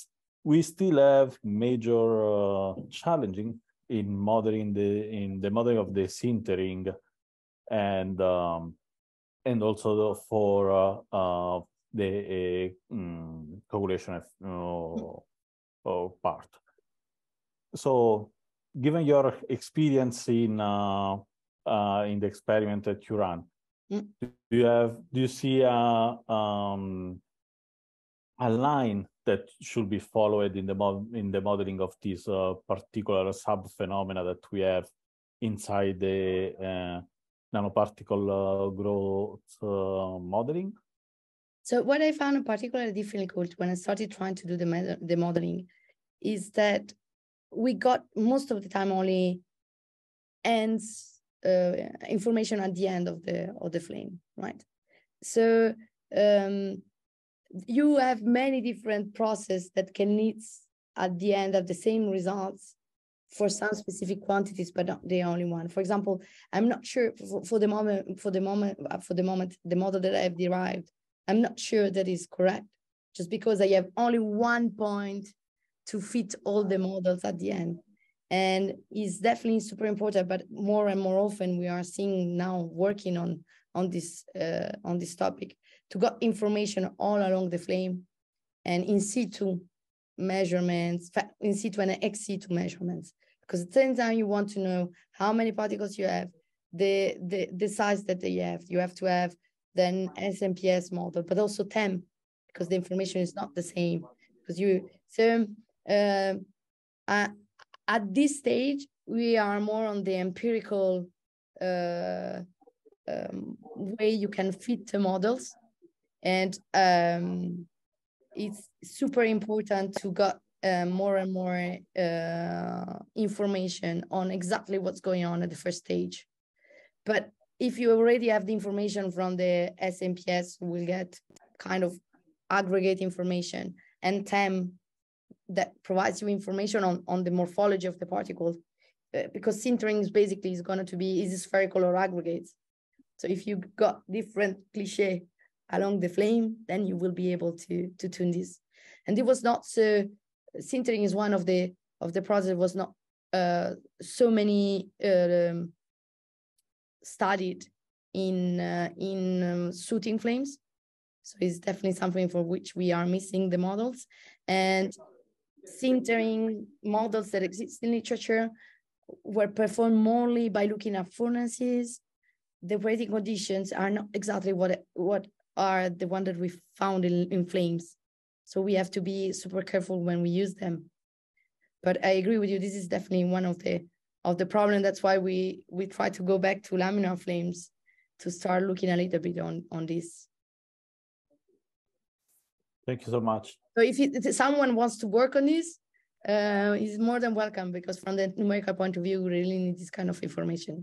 we still have major uh, challenging in modeling the in the modeling of the sintering, and um, and also for uh, uh, the uh, um, coagulation uh, part. So, given your experience in uh, Uh, in the experiment that you run, mm. do you have do you see a um, a line that should be followed in the mod in the modeling of these uh, particular sub phenomena that we have inside the uh, nanoparticle uh, growth uh, modeling? So what I found particularly difficult when I started trying to do the the modeling is that we got most of the time only ends. Uh, information at the end of the of the flame, right? So um, you have many different processes that can lead at the end of the same results for some specific quantities, but not the only one. For example, I'm not sure for, for the moment for the moment for the moment the model that I've derived, I'm not sure that is correct, just because I have only one point to fit all the models at the end. And it's definitely super important, but more and more often we are seeing now working on on this uh, on this topic to get information all along the flame, and in situ measurements, in situ and ex situ measurements, because at the same time you want to know how many particles you have, the the the size that they have. You have to have then S M P S model, but also T E M, because the information is not the same. Because you so uh, I. At this stage, we are more on the empirical uh, um, way you can fit the models, and um, it's super important to get uh, more and more uh, information on exactly what's going on at the first stage. But if you already have the information from the S M P S, we'll get kind of aggregate information, and T E M that provides you information on, on the morphology of the particle, uh, because sintering is basically is going to be is spherical or aggregates. So if you got different cliché along the flame, then you will be able to to tune this. And it was not so. Sintering is one of the of the process was not uh, so many uh, um, studied in uh, in um, sooting flames. So it's definitely something for which we are missing the models. And sintering models that exist in literature were performed mainly by looking at furnaces. The operating conditions are not exactly what what are the one that we found in, in flames. So we have to be super careful when we use them. But I agree with you, this is definitely one of the of the problem. That's why we we try to go back to laminar flames to start looking a little bit on on this. Thank you so much. So if, it, if someone wants to work on this, uh, is more than welcome, because from the numerical point of view, we really need this kind of information.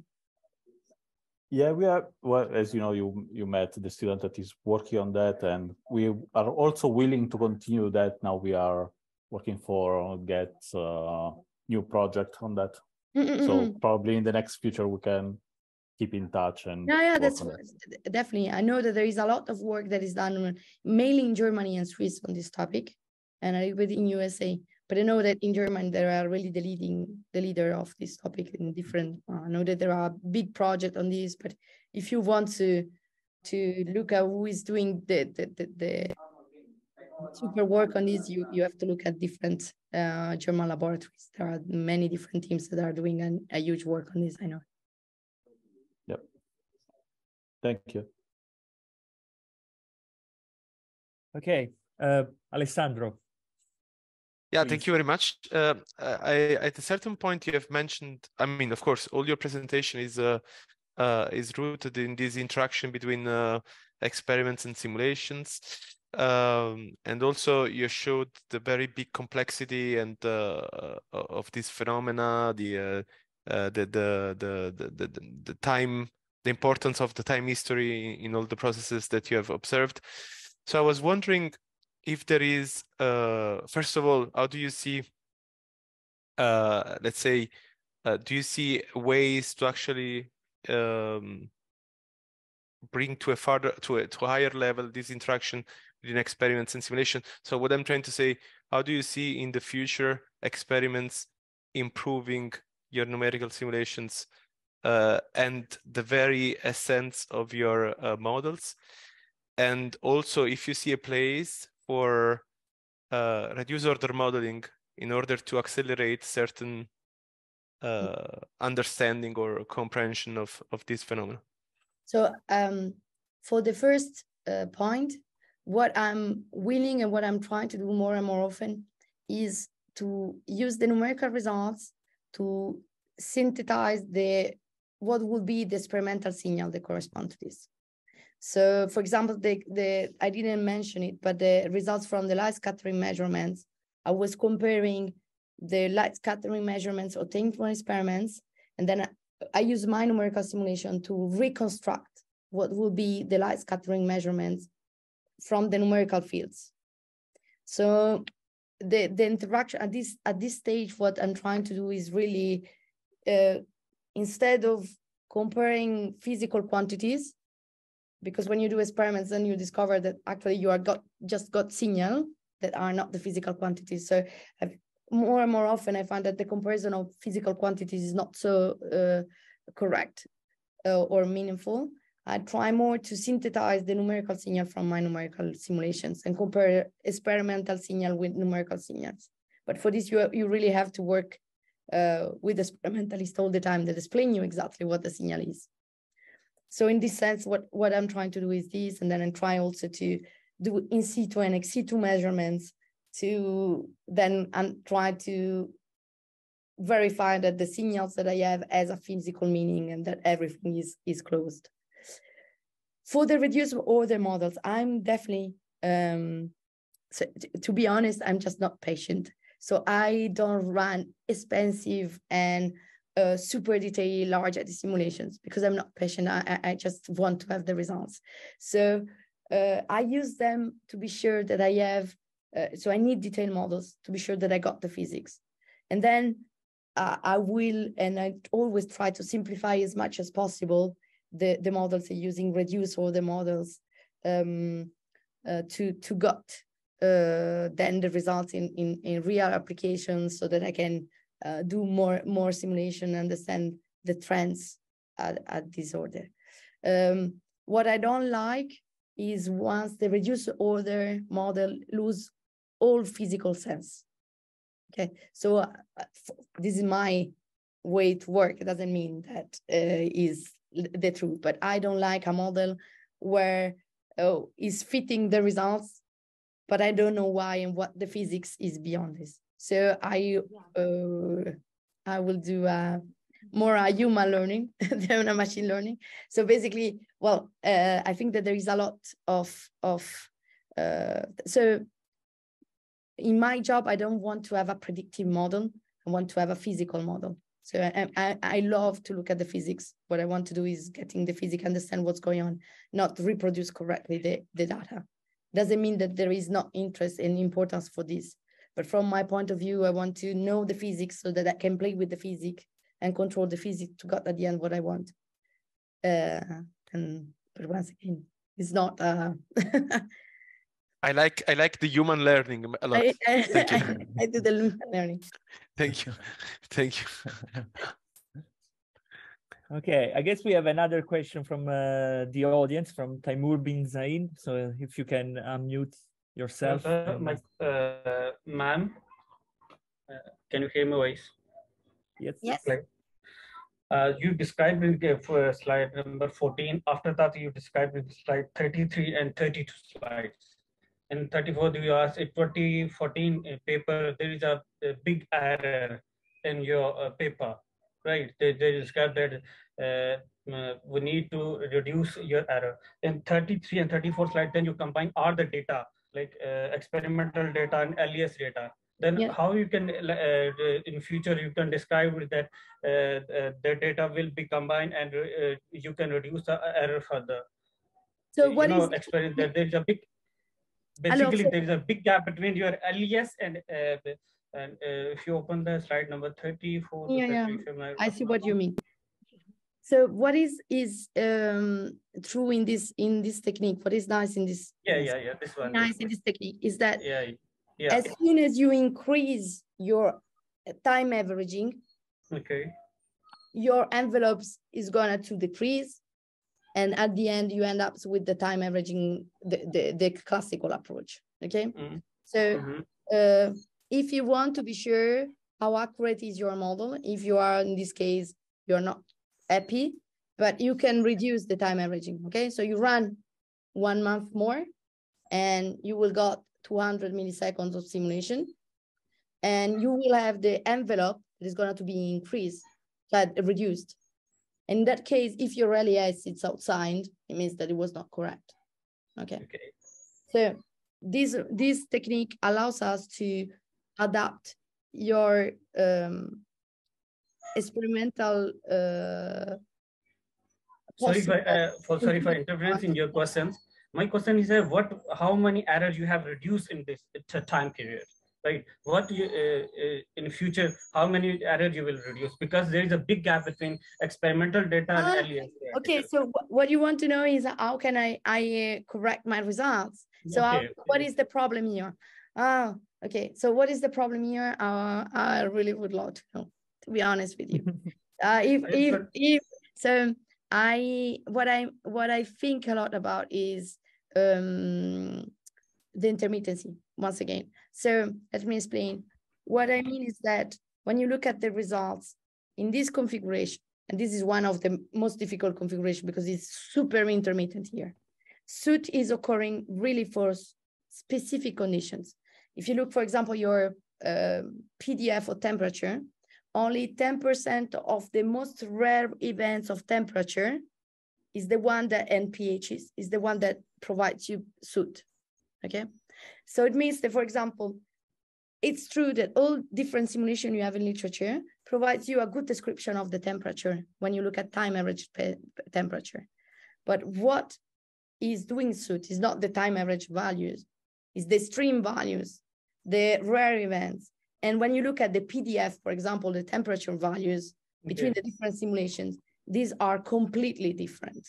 Yeah, we are, well, as you know, you, you met the student that is working on that, and we are also willing to continue that. Now we are working for get uh, new project on that. Mm-mm-mm. So probably in the next future, we can keep in touch. And yeah, yeah, that's that. Definitely. I know that there is a lot of work that is done mainly in Germany and Swiss on this topic, and a little bit in U S A. But I know that in Germany there are really the leading, the leader of this topic in different. Uh, I know that there are big projects on this. But if you want to to look at who is doing the the the, the super work on this, you you have to look at different uh, German laboratories. There are many different teams that are doing an, a huge work on this. I know. Thank you. Okay, uh, Alessandro. Yeah, please. Thank you very much. Uh, I, at a certain point, you have mentioned. I mean, of course, all your presentation is uh, uh, is rooted in this interaction between uh, experiments and simulations, um, and also you showed the very big complexity and uh, of these phenomena, the, uh, uh, the, the, the the the the time the importance of the time history in all the processes that you have observed. So I was wondering if there is, uh, first of all, how do you see, uh, let's say, uh, do you see ways to actually um, bring to a further, to a, to a higher level this interaction between experiments and simulation? So what I'm trying to say, how do you see in the future experiments improving your numerical simulations uh, and the very essence of your uh, models? And also if you see a place for uh, reduced order modeling in order to accelerate certain uh, understanding or comprehension of, of this phenomenon. So um, for the first uh, point, what I'm willing and what I'm trying to do more and more often is to use the numerical results to synthesize the what would be the experimental signal that corresponds to this. So, for example, the, the I didn't mention it, but the results from the light scattering measurements, I was comparing the light scattering measurements obtained from experiments, and then I, I use my numerical simulation to reconstruct what will be the light scattering measurements from the numerical fields. So the, the interaction at this, at this stage, what I'm trying to do is really, uh, instead of comparing physical quantities, because when you do experiments, then you discover that actually you are got, just got signal that are not the physical quantities. So I've, more and more often, I find that the comparison of physical quantities is not so uh, correct uh, or meaningful. I try more to synthesize the numerical signal from my numerical simulations and compare experimental signal with numerical signals. But for this, you, you really have to work uh, with experimentalists all the time that explain you exactly what the signal is. So in this sense, what, what I'm trying to do is this, and then I try also to do in situ and ex situ measurements to then and try to verify that the signals that I have has a physical meaning and that everything is, is closed. For the reduced order models, I'm definitely, um, so to be honest, I'm just not patient. So I don't run expensive and uh, super detailed large simulations because I'm not patient. I, I just want to have the results. So uh, I use them to be sure that I have, uh, so I need detailed models to be sure that I got the physics. And then uh, I will, and I always try to simplify as much as possible The, the models are using reduced order models um, uh, to to got uh, then the results in, in in real applications so that I can uh, do more more simulation and understand the trends at, at this order. Um, what I don't like is once the reduced order model lose all physical sense. Okay, so uh, this is my way to work. It doesn't mean that uh, is the truth, but I don't like a model where oh, it's fitting the results, but I don't know why and what the physics is beyond this. So I yeah. uh, I will do uh, more uh, human learning than a machine learning. So basically, well, uh, I think that there is a lot of of uh, so in my job, I don't want to have a predictive model. I want to have a physical model. So I, I, I love to look at the physics. What I want to do is getting the physics, understand what's going on, not reproduce correctly the, the data. Doesn't mean that there is not interest and importance for this. But from my point of view, I want to know the physics so that I can play with the physics and control the physics to get at the end what I want. Uh, and but once again, it's not... Uh, I like I like the human learning a lot. I, I, Thank you. I, I do the human learning. Thank you. Thank you. Okay, I guess we have another question from uh, the audience, from Taimur bin Zain. So if you can unmute yourself. Uh, my, uh, ma'am, uh, can you hear my voice? Yes. Yes. Uh, you described with uh, slide number fourteen. After that, you described with slide thirty-three and thirty-two slides. In thirty-four, you asked in twenty fourteen paper, there is a, a big error in your uh, paper, right? They, they described that uh, uh, we need to reduce your error. In thirty-three and thirty-four slide, then you combine all the data, like uh, experimental data and L E S data. then yeah. how you can uh, in future you can describe that uh, uh, the data will be combined and uh, you can reduce the error further. So what you know, is experience that there is a big basically there is a big gap between your L E S and uh, and uh, if you open the slide number thirty-four. Yeah, yeah. thirty-five, I see what you mean. So what is is um, true in this in this technique? What is nice in this? Yeah, yeah, yeah. This one nice in this technique is that. Yeah. yeah. Yeah. As soon as you increase your time averaging, okay, your envelopes is going to decrease. And at the end, you end up with the time averaging, the, the, the classical approach, okay? Mm. So mm-hmm. uh, if you want to be sure how accurate is your model, if you are, in this case, you're not happy, but you can reduce the time averaging, okay? So you run one month more, and you will got two hundred milliseconds of simulation, and you will have the envelope that is going to be increased, but reduced. In that case, if your L E S is outside, it means that it was not correct. Okay. okay. So this this technique allows us to adapt your um, experimental. Uh, sorry for uh, for sorry for interference in your questions. My question is, uh, what? How many errors you have reduced in this time period? Right? What you, uh, uh, in future? How many errors you will reduce? Because there is a big gap between experimental data ah, and L E S. Okay. So what you want to know is how can I I uh, correct my results? So okay, how, okay. what is the problem here? Ah, okay. So what is the problem here? Uh, I really would love to know. To be honest with you, uh, if if if so. I what I what I think a lot about is um, the intermittency once again. So let me explain. What I mean is that when you look at the results in this configuration, and this is one of the most difficult configuration because it's super intermittent here. Soot is occurring really for specific conditions. If you look, for example, your uh, P D F or temperature. Only ten percent of the most rare events of temperature is the one that N P H is, is the one that provides you soot, okay? So it means that, for example, it's true that all different simulation you have in literature provides you a good description of the temperature when you look at time average temperature. But what is doing soot is not the time average values, it's the stream values, the rare events. And when you look at the P D F, for example, the temperature values between okay. the different simulations, these are completely different,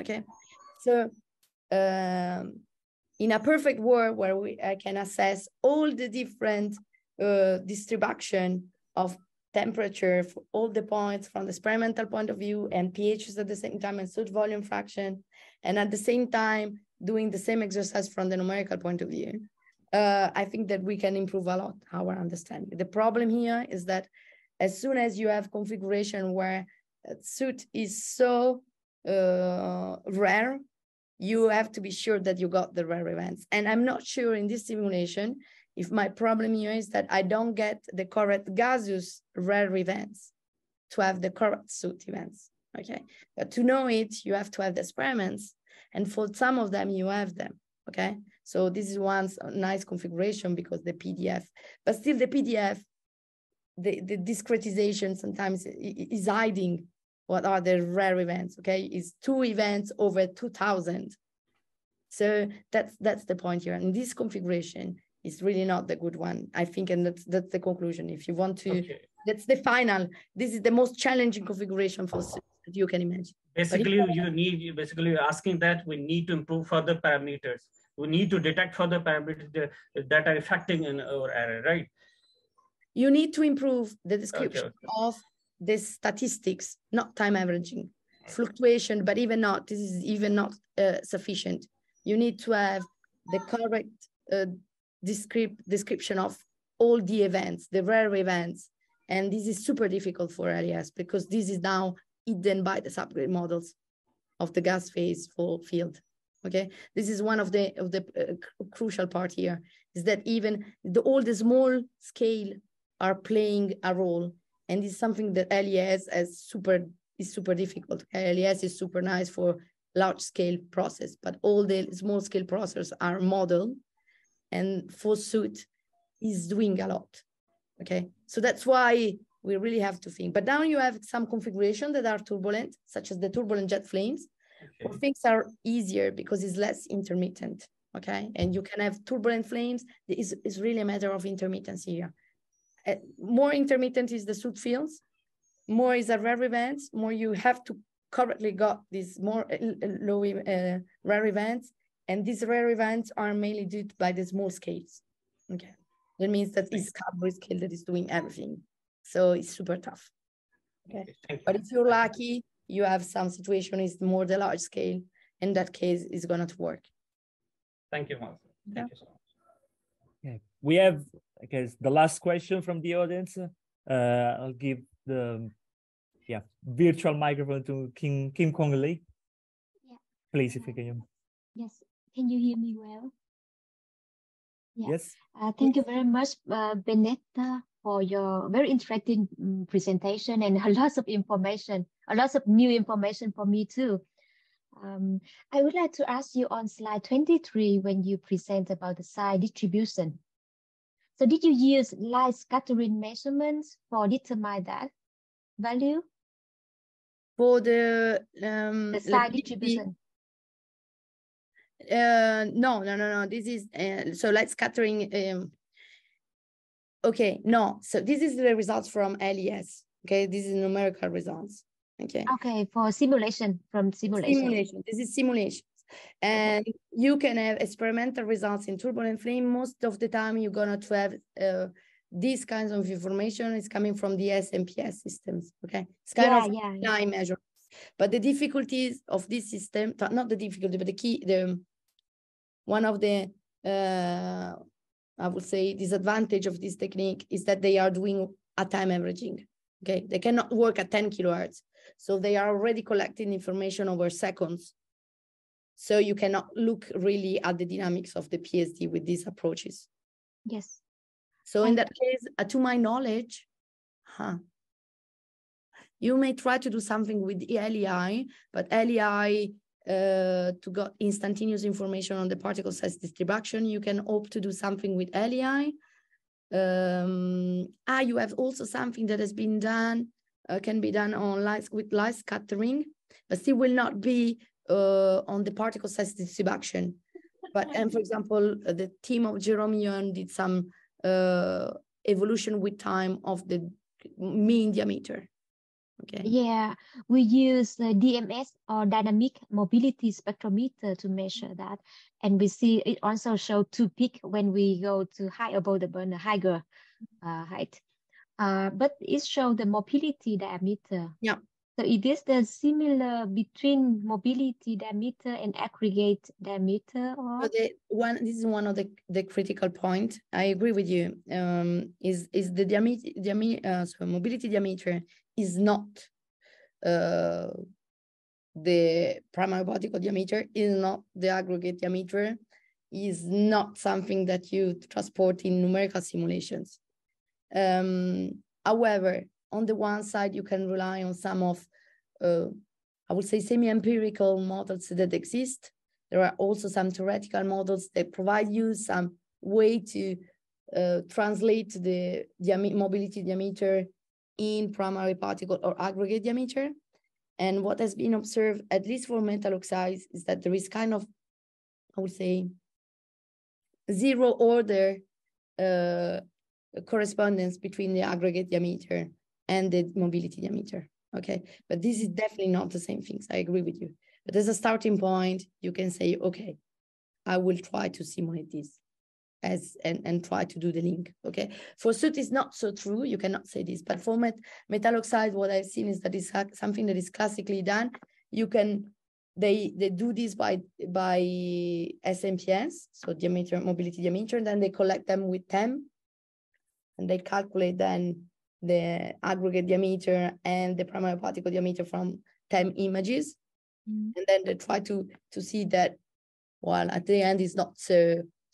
okay? So um, in a perfect world where we I can assess all the different uh, distribution of temperature for all the points from the experimental point of view and pHs at the same time and soot volume fraction, and at the same time doing the same exercise from the numerical point of view, Uh, I think that we can improve a lot our understanding. The problem here is that as soon as you have configuration where soot is so uh, rare, you have to be sure that you got the rare events. And I'm not sure in this simulation if my problem here is that I don't get the correct gaseous rare events to have the correct soot events, okay? But to know it, you have to have the experiments. And for some of them, you have them, okay? So this is one nice configuration because the P D F, but still the P D F, the, the discretization sometimes is hiding what are the rare events, okay? It's two events over two thousand. So that's that's the point here. And this configuration is really not the good one, I think, and that's, that's the conclusion. If you want to, okay. that's the final. This is the most challenging configuration for that you can imagine. Basically, if, you need, basically you're asking that we need to improve further parameters. We need to detect further parameters that are affecting in our error, right? You need to improve the description okay, okay. of the statistics, not time averaging, fluctuation, but even not, this is even not uh, sufficient. You need to have the correct uh, descript, description of all the events, the rare events. And this is super difficult for L E S because this is now hidden by the subgrid models of the gas phase for field. Okay, this is one of the of the uh, crucial part here is that even the all the small scale are playing a role, and it's something that L E S as super is super difficult. L E S is super nice for large scale process, but all the small scale processes are modeled, and for soot, is doing a lot, okay? So that's why we really have to think. But now you have some configuration that are turbulent, such as the turbulent jet flames, okay, where things are easier because it's less intermittent, okay? And you can have turbulent flames. It's, it's really a matter of intermittency here. Uh, more intermittent is the soot fields, more is a rare events, more you have to currently got these more low uh, rare events, and these rare events are mainly due to by the small scales, okay? That means that it's Cowboy scale that is doing everything. So it's super tough, okay? But if you're lucky, you have some situation is more the large scale, in that case it's going to work. Thank you, Martha. Yeah. Thank you so much. Okay. We have, I guess, the last question from the audience. Uh, I'll give the yeah virtual microphone to Kim, Kim Kong Lee. Yeah. Please, if you can. Yes, can you hear me well? Yeah. Yes. Uh, thank yes. you very much, uh, Benedetta, for your very interesting um, presentation and a lot of information, a lot of new information for me too. Um, I would like to ask you on slide twenty-three, when you present about the side distribution. So did you use light scattering measurements for determine that value? For the, um, the side distribution? Uh, no, no, no, no. This is, uh, so light scattering. Um, okay, no. So this is the results from L E S. Okay, this is numerical results. Okay. Okay, for simulation, from simulation. Simulation. This is simulation. And you can have experimental results in turbulent flame. Most of the time, you're going to have uh, these kinds of information is coming from the S M P S systems. Okay, it's kind yeah, of time yeah, yeah. measure. But the difficulties of this system, not the difficulty, but the key, the one of the, uh, I would say, disadvantage of this technique is that they are doing a time averaging. Okay, they cannot work at ten kilohertz. So they are already collecting information over seconds. So you cannot look really at the dynamics of the P S D with these approaches. Yes. So in that case, uh, to my knowledge, huh, you may try to do something with L E I, but L E I uh, to get instantaneous information on the particle size distribution, you can opt to do something with L E I. Um, ah, you have also something that has been done, uh, can be done on light, with light scattering, but still will not be uh, on the particle size distribution. But, and for example, the team of Jerome Young did some uh, evolution with time of the mean diameter. Okay. Yeah, we use the D M S or dynamic mobility spectrometer to measure that, and we see it also show two peak when we go to high above the burner, higher uh, height. Uh, but it shows the mobility diameter. Yeah. So it is the similar between mobility diameter and aggregate diameter. Or so the one, this is one of the the critical point. I agree with you. Um, is is the diameter, diameter uh, so mobility diameter is not uh, the primary particle diameter, is not the aggregate diameter, is not something that you transport in numerical simulations. Um, however, on the one side, you can rely on some of, uh, I would say, semi-empirical models that exist. There are also some theoretical models that provide you some way to uh, translate the diam- mobility diameter in primary particle or aggregate diameter. And what has been observed, at least for metal oxides, is that there is kind of, I would say, zero order uh, correspondence between the aggregate diameter and the mobility diameter, okay? But this is definitely not the same things, I agree with you. But as a starting point, you can say, okay, I will try to simulate this. As, and, and try to do the link, okay? For soot, it's not so true, you cannot say this, but for met, metal oxide, what I've seen is that it's something that is classically done. You can, they they do this by, by S M P S, so diameter, mobility diameter, and then they collect them with T E M, and they calculate then the aggregate diameter and the primary particle diameter from T E M images, mm-hmm. and then they try to, to see that, well, at the end, it's not so,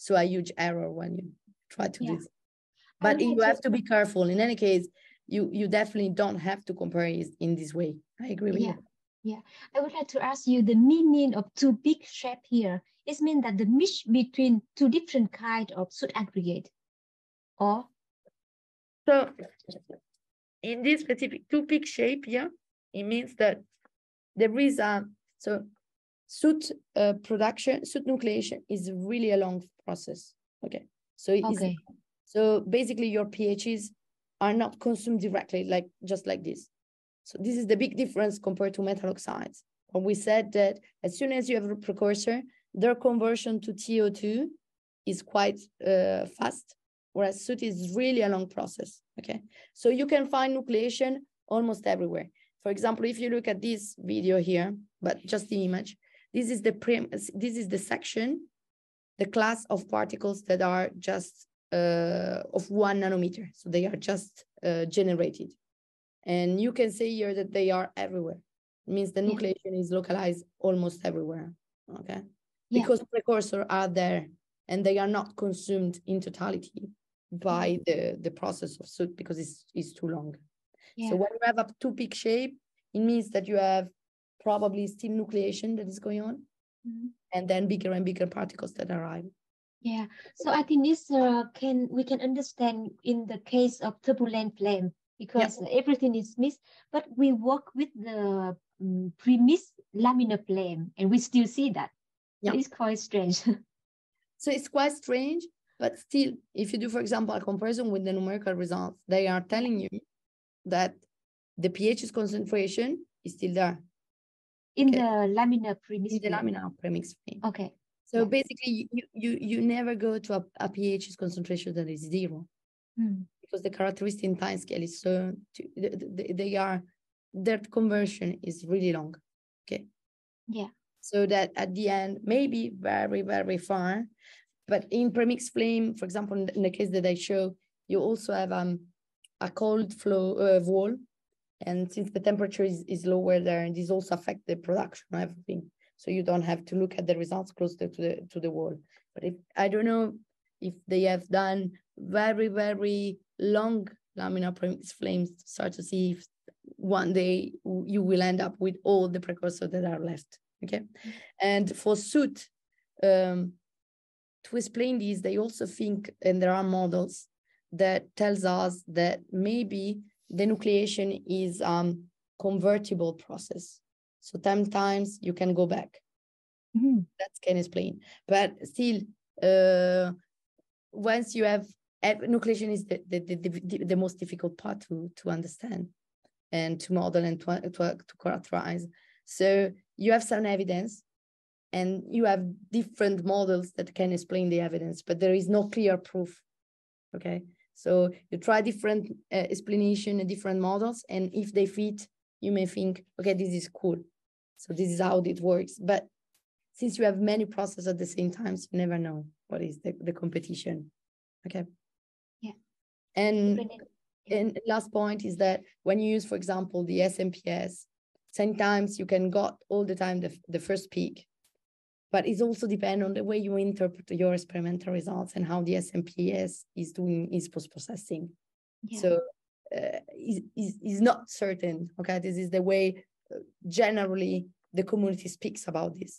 So a huge error when you try to yeah. do this. But you have to be careful. In any case, you, you definitely don't have to compare it in this way. I agree with yeah. you. Yeah. I would like to ask you the meaning of two big shape here. It means that the mix between two different kinds of soot aggregate. or. So in this specific two-peak shape here, it means that there is a, so soot uh, production, soot nucleation is really a long process, okay? So it okay. is, so basically your P H s are not consumed directly, like just like this. So this is the big difference compared to metal oxides. And we said that as soon as you have a precursor, their conversion to T O two is quite uh, fast, whereas soot is really a long process, okay? So you can find nucleation almost everywhere. For example, if you look at this video here, but just the image, this is the prim this is the section, the class of particles that are just uh, of one nanometer. So they are just uh, generated. And you can see here that they are everywhere. It means the yeah. nucleation is localized almost everywhere, okay? Yeah. Because precursors are there and they are not consumed in totality by the, the process of soot because it's, it's too long. Yeah. So when you have a two-peak shape, it means that you have probably still nucleation that is going on, mm-hmm. and then bigger and bigger particles that arrive. Yeah, so I think this uh, can we can understand in the case of turbulent flame because yeah. everything is mixed. But we work with the um, pre-mixed laminar flame, and we still see that. Yeah. It's quite strange. So it's quite strange, but still, if you do, for example, a comparison with the numerical results, they are telling you that the pH's concentration is still there. In okay. the laminar premix. In the laminar premix frame. Okay. So yeah. basically, you, you you never go to a, a pH's concentration that is zero, mm. because the characteristic in time scale is so they, they are their conversion is really long. Okay. Yeah. So that at the end, maybe very very far, but in premix flame, for example, in the, in the case that I show, you also have um. a cold flow uh, wall, and since the temperature is, is lower there, and this also affects the production of everything. So you don't have to look at the results closer to the to the wall. But if I don't know if they have done very very long laminar premix flames to start to see if one day you will end up with all the precursors that are left. Okay, and for soot, um, to explain this, they also think, and there are models that tells us that maybe the nucleation is um convertible process. So sometimes you can go back. Mm-hmm. That can explain. But still, uh, once you have nucleation is the, the, the, the, the most difficult part to, to understand and to model and to, to, to characterize. So you have some evidence and you have different models that can explain the evidence, but there is no clear proof. Okay. So you try different uh, explanation and different models, and if they fit, you may think, okay, this is cool. So this is how it works. But since you have many processes at the same time, so you never know what is the, the competition. Okay. Yeah. And, yeah. and last point is that when you use, for example, the S M P S, sometimes you can got all the time the, the first peak, but it also depends on the way you interpret your experimental results and how the S M P S is doing is post-processing. Yeah. So uh, is is is not certain. Okay, this is the way uh, generally the community speaks about this,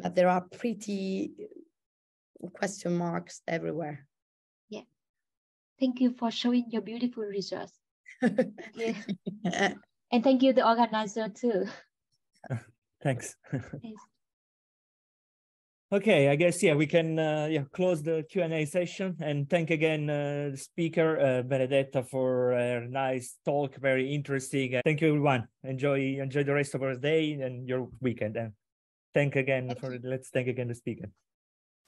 but there are pretty question marks everywhere. Yeah. Thank you for showing your beautiful results. Yeah. And thank you, the organizer too. Thanks. Thanks. Okay, I guess, yeah, we can uh, yeah, close the Q and A session, and thank again uh, the speaker, uh, Benedetta, for a nice talk, very interesting. Uh, thank you, everyone. Enjoy enjoy the rest of our day and your weekend. And thank again, for let's thank again the speaker.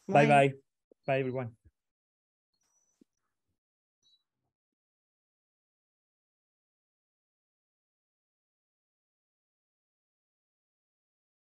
Bye-bye. Bye, everyone.